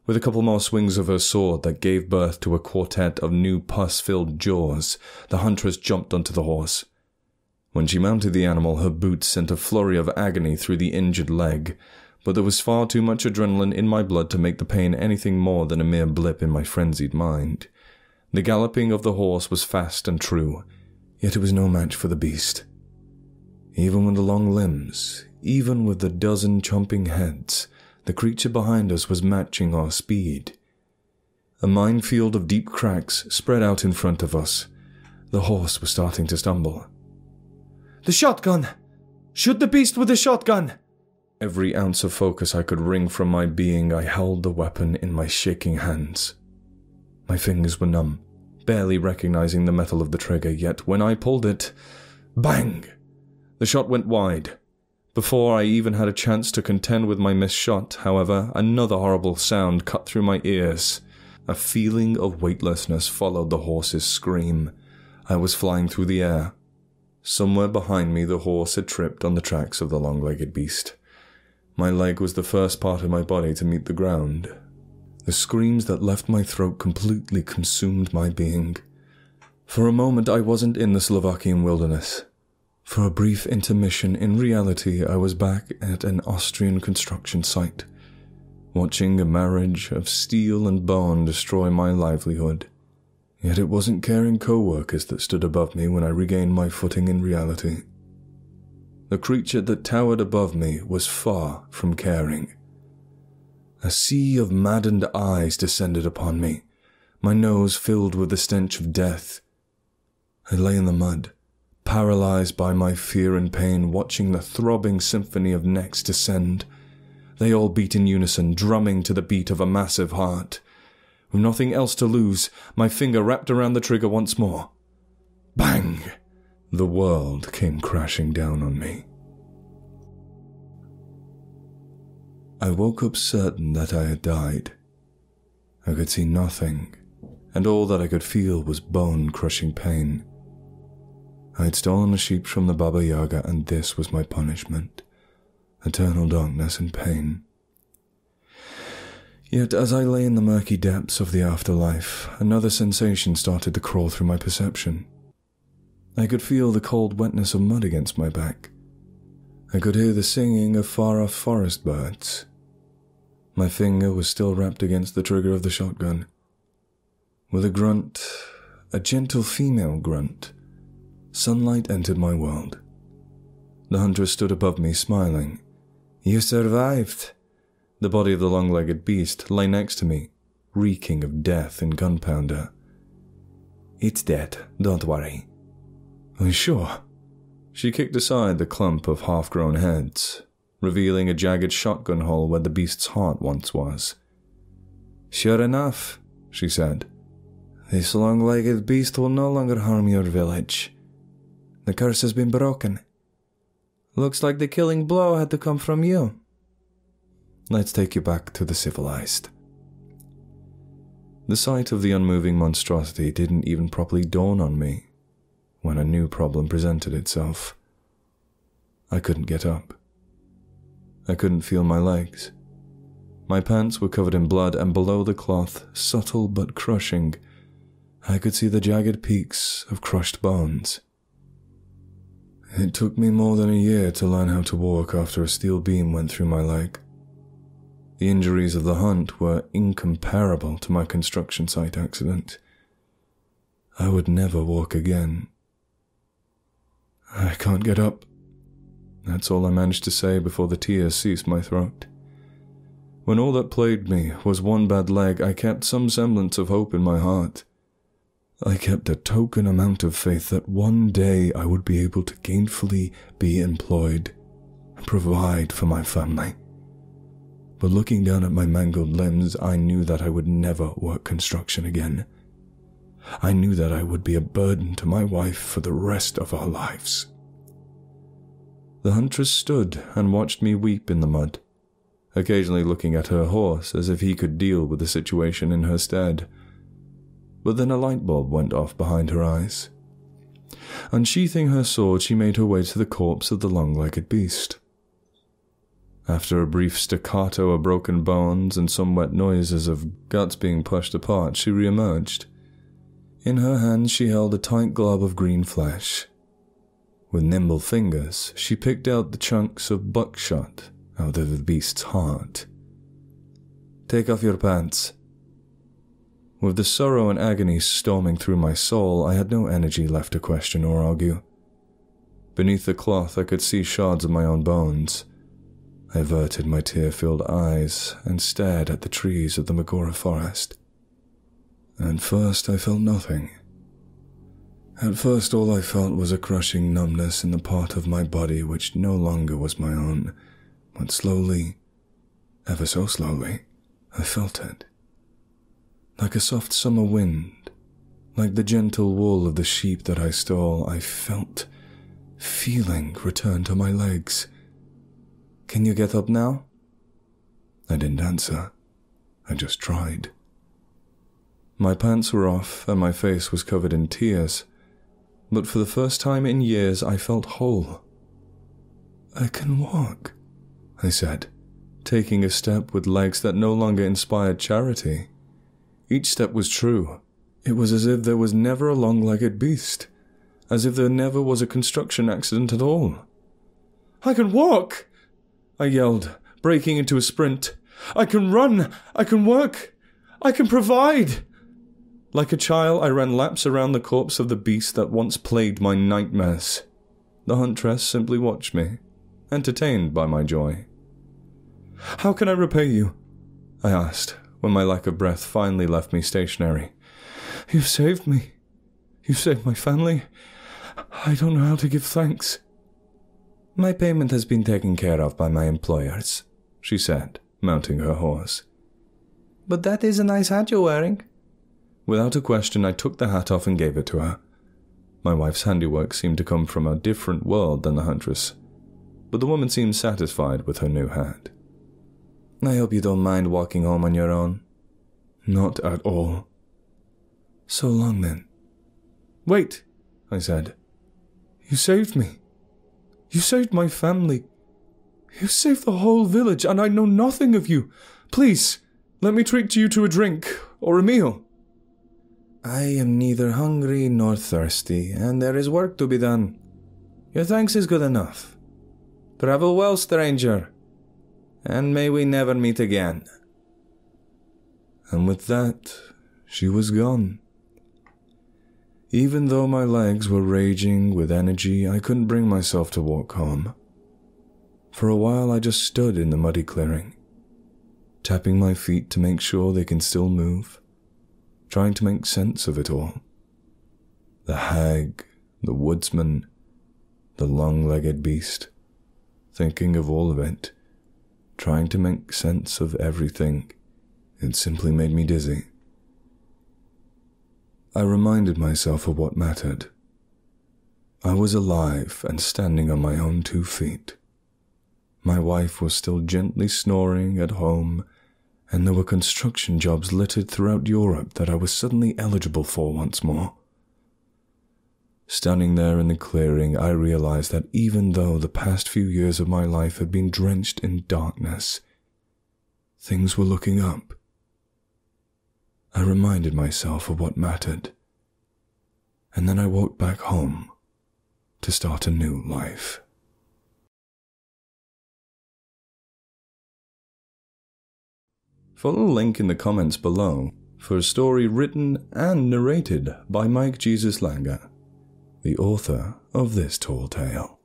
With a couple more swings of her sword that gave birth to a quartet of new pus-filled jaws, the huntress jumped onto the horse. When she mounted the animal, her boots sent a flurry of agony through the injured leg, but there was far too much adrenaline in my blood to make the pain anything more than a mere blip in my frenzied mind. The galloping of the horse was fast and true, yet it was no match for the beast. Even with the long limbs, even with the dozen chomping heads, the creature behind us was matching our speed. A minefield of deep cracks spread out in front of us. The horse was starting to stumble. "The shotgun! Shoot the beast with the shotgun!" Every ounce of focus I could wring from my being, I held the weapon in my shaking hands. My fingers were numb, barely recognizing the metal of the trigger, yet when I pulled it, bang! The shot went wide. Before I even had a chance to contend with my missed shot, however, another horrible sound cut through my ears. A feeling of weightlessness followed the horse's scream. I was flying through the air. Somewhere behind me, the horse had tripped on the tracks of the long-legged beast. My leg was the first part of my body to meet the ground. The screams that left my throat completely consumed my being. For a moment, I wasn't in the Slovakian wilderness. For a brief intermission, in reality, I was back at an Austrian construction site, watching a marriage of steel and bone destroy my livelihood. Yet it wasn't caring co-workers that stood above me when I regained my footing in reality. The creature that towered above me was far from caring. A sea of maddened eyes descended upon me, my nose filled with the stench of death. I lay in the mud, paralyzed by my fear and pain, watching the throbbing symphony of necks descend. They all beat in unison, drumming to the beat of a massive heart. With nothing else to lose, my finger wrapped around the trigger once more. Bang! The world came crashing down on me. I woke up certain that I had died. I could see nothing, and all that I could feel was bone-crushing pain. I had stolen a sheep from the Baba Yaga, and this was my punishment. Eternal darkness and pain. Yet, as I lay in the murky depths of the afterlife, another sensation started to crawl through my perception. I could feel the cold wetness of mud against my back. I could hear the singing of far-off forest birds. My finger was still wrapped against the trigger of the shotgun. With a grunt, a gentle female grunt, sunlight entered my world. The huntress stood above me, smiling. "You survived!" The body of the long-legged beast lay next to me, reeking of death and gunpowder. "It's dead, don't worry." "Are you sure?" She kicked aside the clump of half-grown heads, revealing a jagged shotgun hole where the beast's heart once was. "Sure enough," she said. "This long-legged beast will no longer harm your village. The curse has been broken. Looks like the killing blow had to come from you. Let's take you back to the civilized." The sight of the unmoving monstrosity didn't even properly dawn on me when a new problem presented itself. I couldn't get up. I couldn't feel my legs. My pants were covered in blood, and below the cloth, subtle but crushing, I could see the jagged peaks of crushed bones. It took me more than a year to learn how to walk after a steel beam went through my leg. The injuries of the hunt were incomparable to my construction site accident. I would never walk again. "I can't get up." That's all I managed to say before the tears seized my throat. When all that plagued me was one bad leg, I kept some semblance of hope in my heart. I kept a token amount of faith that one day I would be able to gainfully be employed and provide for my family. But looking down at my mangled limbs, I knew that I would never work construction again. I knew that I would be a burden to my wife for the rest of our lives. The huntress stood and watched me weep in the mud, occasionally looking at her horse as if he could deal with the situation in her stead. But then a light bulb went off behind her eyes. Unsheathing her sword, she made her way to the corpse of the long-legged beast. After a brief staccato of broken bones and some wet noises of guts being pushed apart, she re-emerged. In her hands she held a tight glob of green flesh. With nimble fingers, she picked out the chunks of buckshot out of the beast's heart. "Take off your pants." With the sorrow and agony storming through my soul, I had no energy left to question or argue. Beneath the cloth I could see shards of my own bones. I averted my tear-filled eyes and stared at the trees of the Magura Forest. At first I felt nothing. At first all I felt was a crushing numbness in the part of my body which no longer was my own, but slowly, ever so slowly, I felt it. Like a soft summer wind, like the gentle wool of the sheep that I stole, I felt feeling return to my legs. "Can you get up now?" I didn't answer. I just tried. My pants were off and my face was covered in tears, but for the first time in years I felt whole. "I can walk," I said, taking a step with legs that no longer inspired charity. Each step was true. It was as if there was never a long-legged beast, as if there never was a construction accident at all. "I can walk!" I yelled, breaking into a sprint. "I can run! I can work! I can provide!" Like a child, I ran laps around the corpse of the beast that once plagued my nightmares. The huntress simply watched me, entertained by my joy. "How can I repay you?" I asked, when my lack of breath finally left me stationary. You've saved me. You've saved my family. I don't know how to give thanks. My payment has been taken care of by my employers, she said, mounting her horse. But that is a nice hat you're wearing. Without a question, I took the hat off and gave it to her. My wife's handiwork seemed to come from a different world than the huntress, but the woman seemed satisfied with her new hat. I hope you don't mind walking home on your own. Not at all. So long then. Wait, I said. You saved me. You saved my family. You saved the whole village, and I know nothing of you. Please, let me treat you to a drink or a meal. I am neither hungry nor thirsty, and there is work to be done. Your thanks is good enough. Travel well, stranger, and may we never meet again. And with that, she was gone. Even though my legs were raging with energy, I couldn't bring myself to walk home. For a while, I just stood in the muddy clearing, tapping my feet to make sure they can still move, trying to make sense of it all. The hag, the woodsman, the long-legged beast, thinking of all of it, trying to make sense of everything. It simply made me dizzy. I reminded myself of what mattered. I was alive and standing on my own 2 feet. My wife was still gently snoring at home, and there were construction jobs littered throughout Europe that I was suddenly eligible for once more. Standing there in the clearing, I realized that even though the past few years of my life had been drenched in darkness, things were looking up. I reminded myself of what mattered, and then I walked back home to start a new life. Follow the link in the comments below for a story written and narrated by Mike Jesus Langer, the author of this tall tale.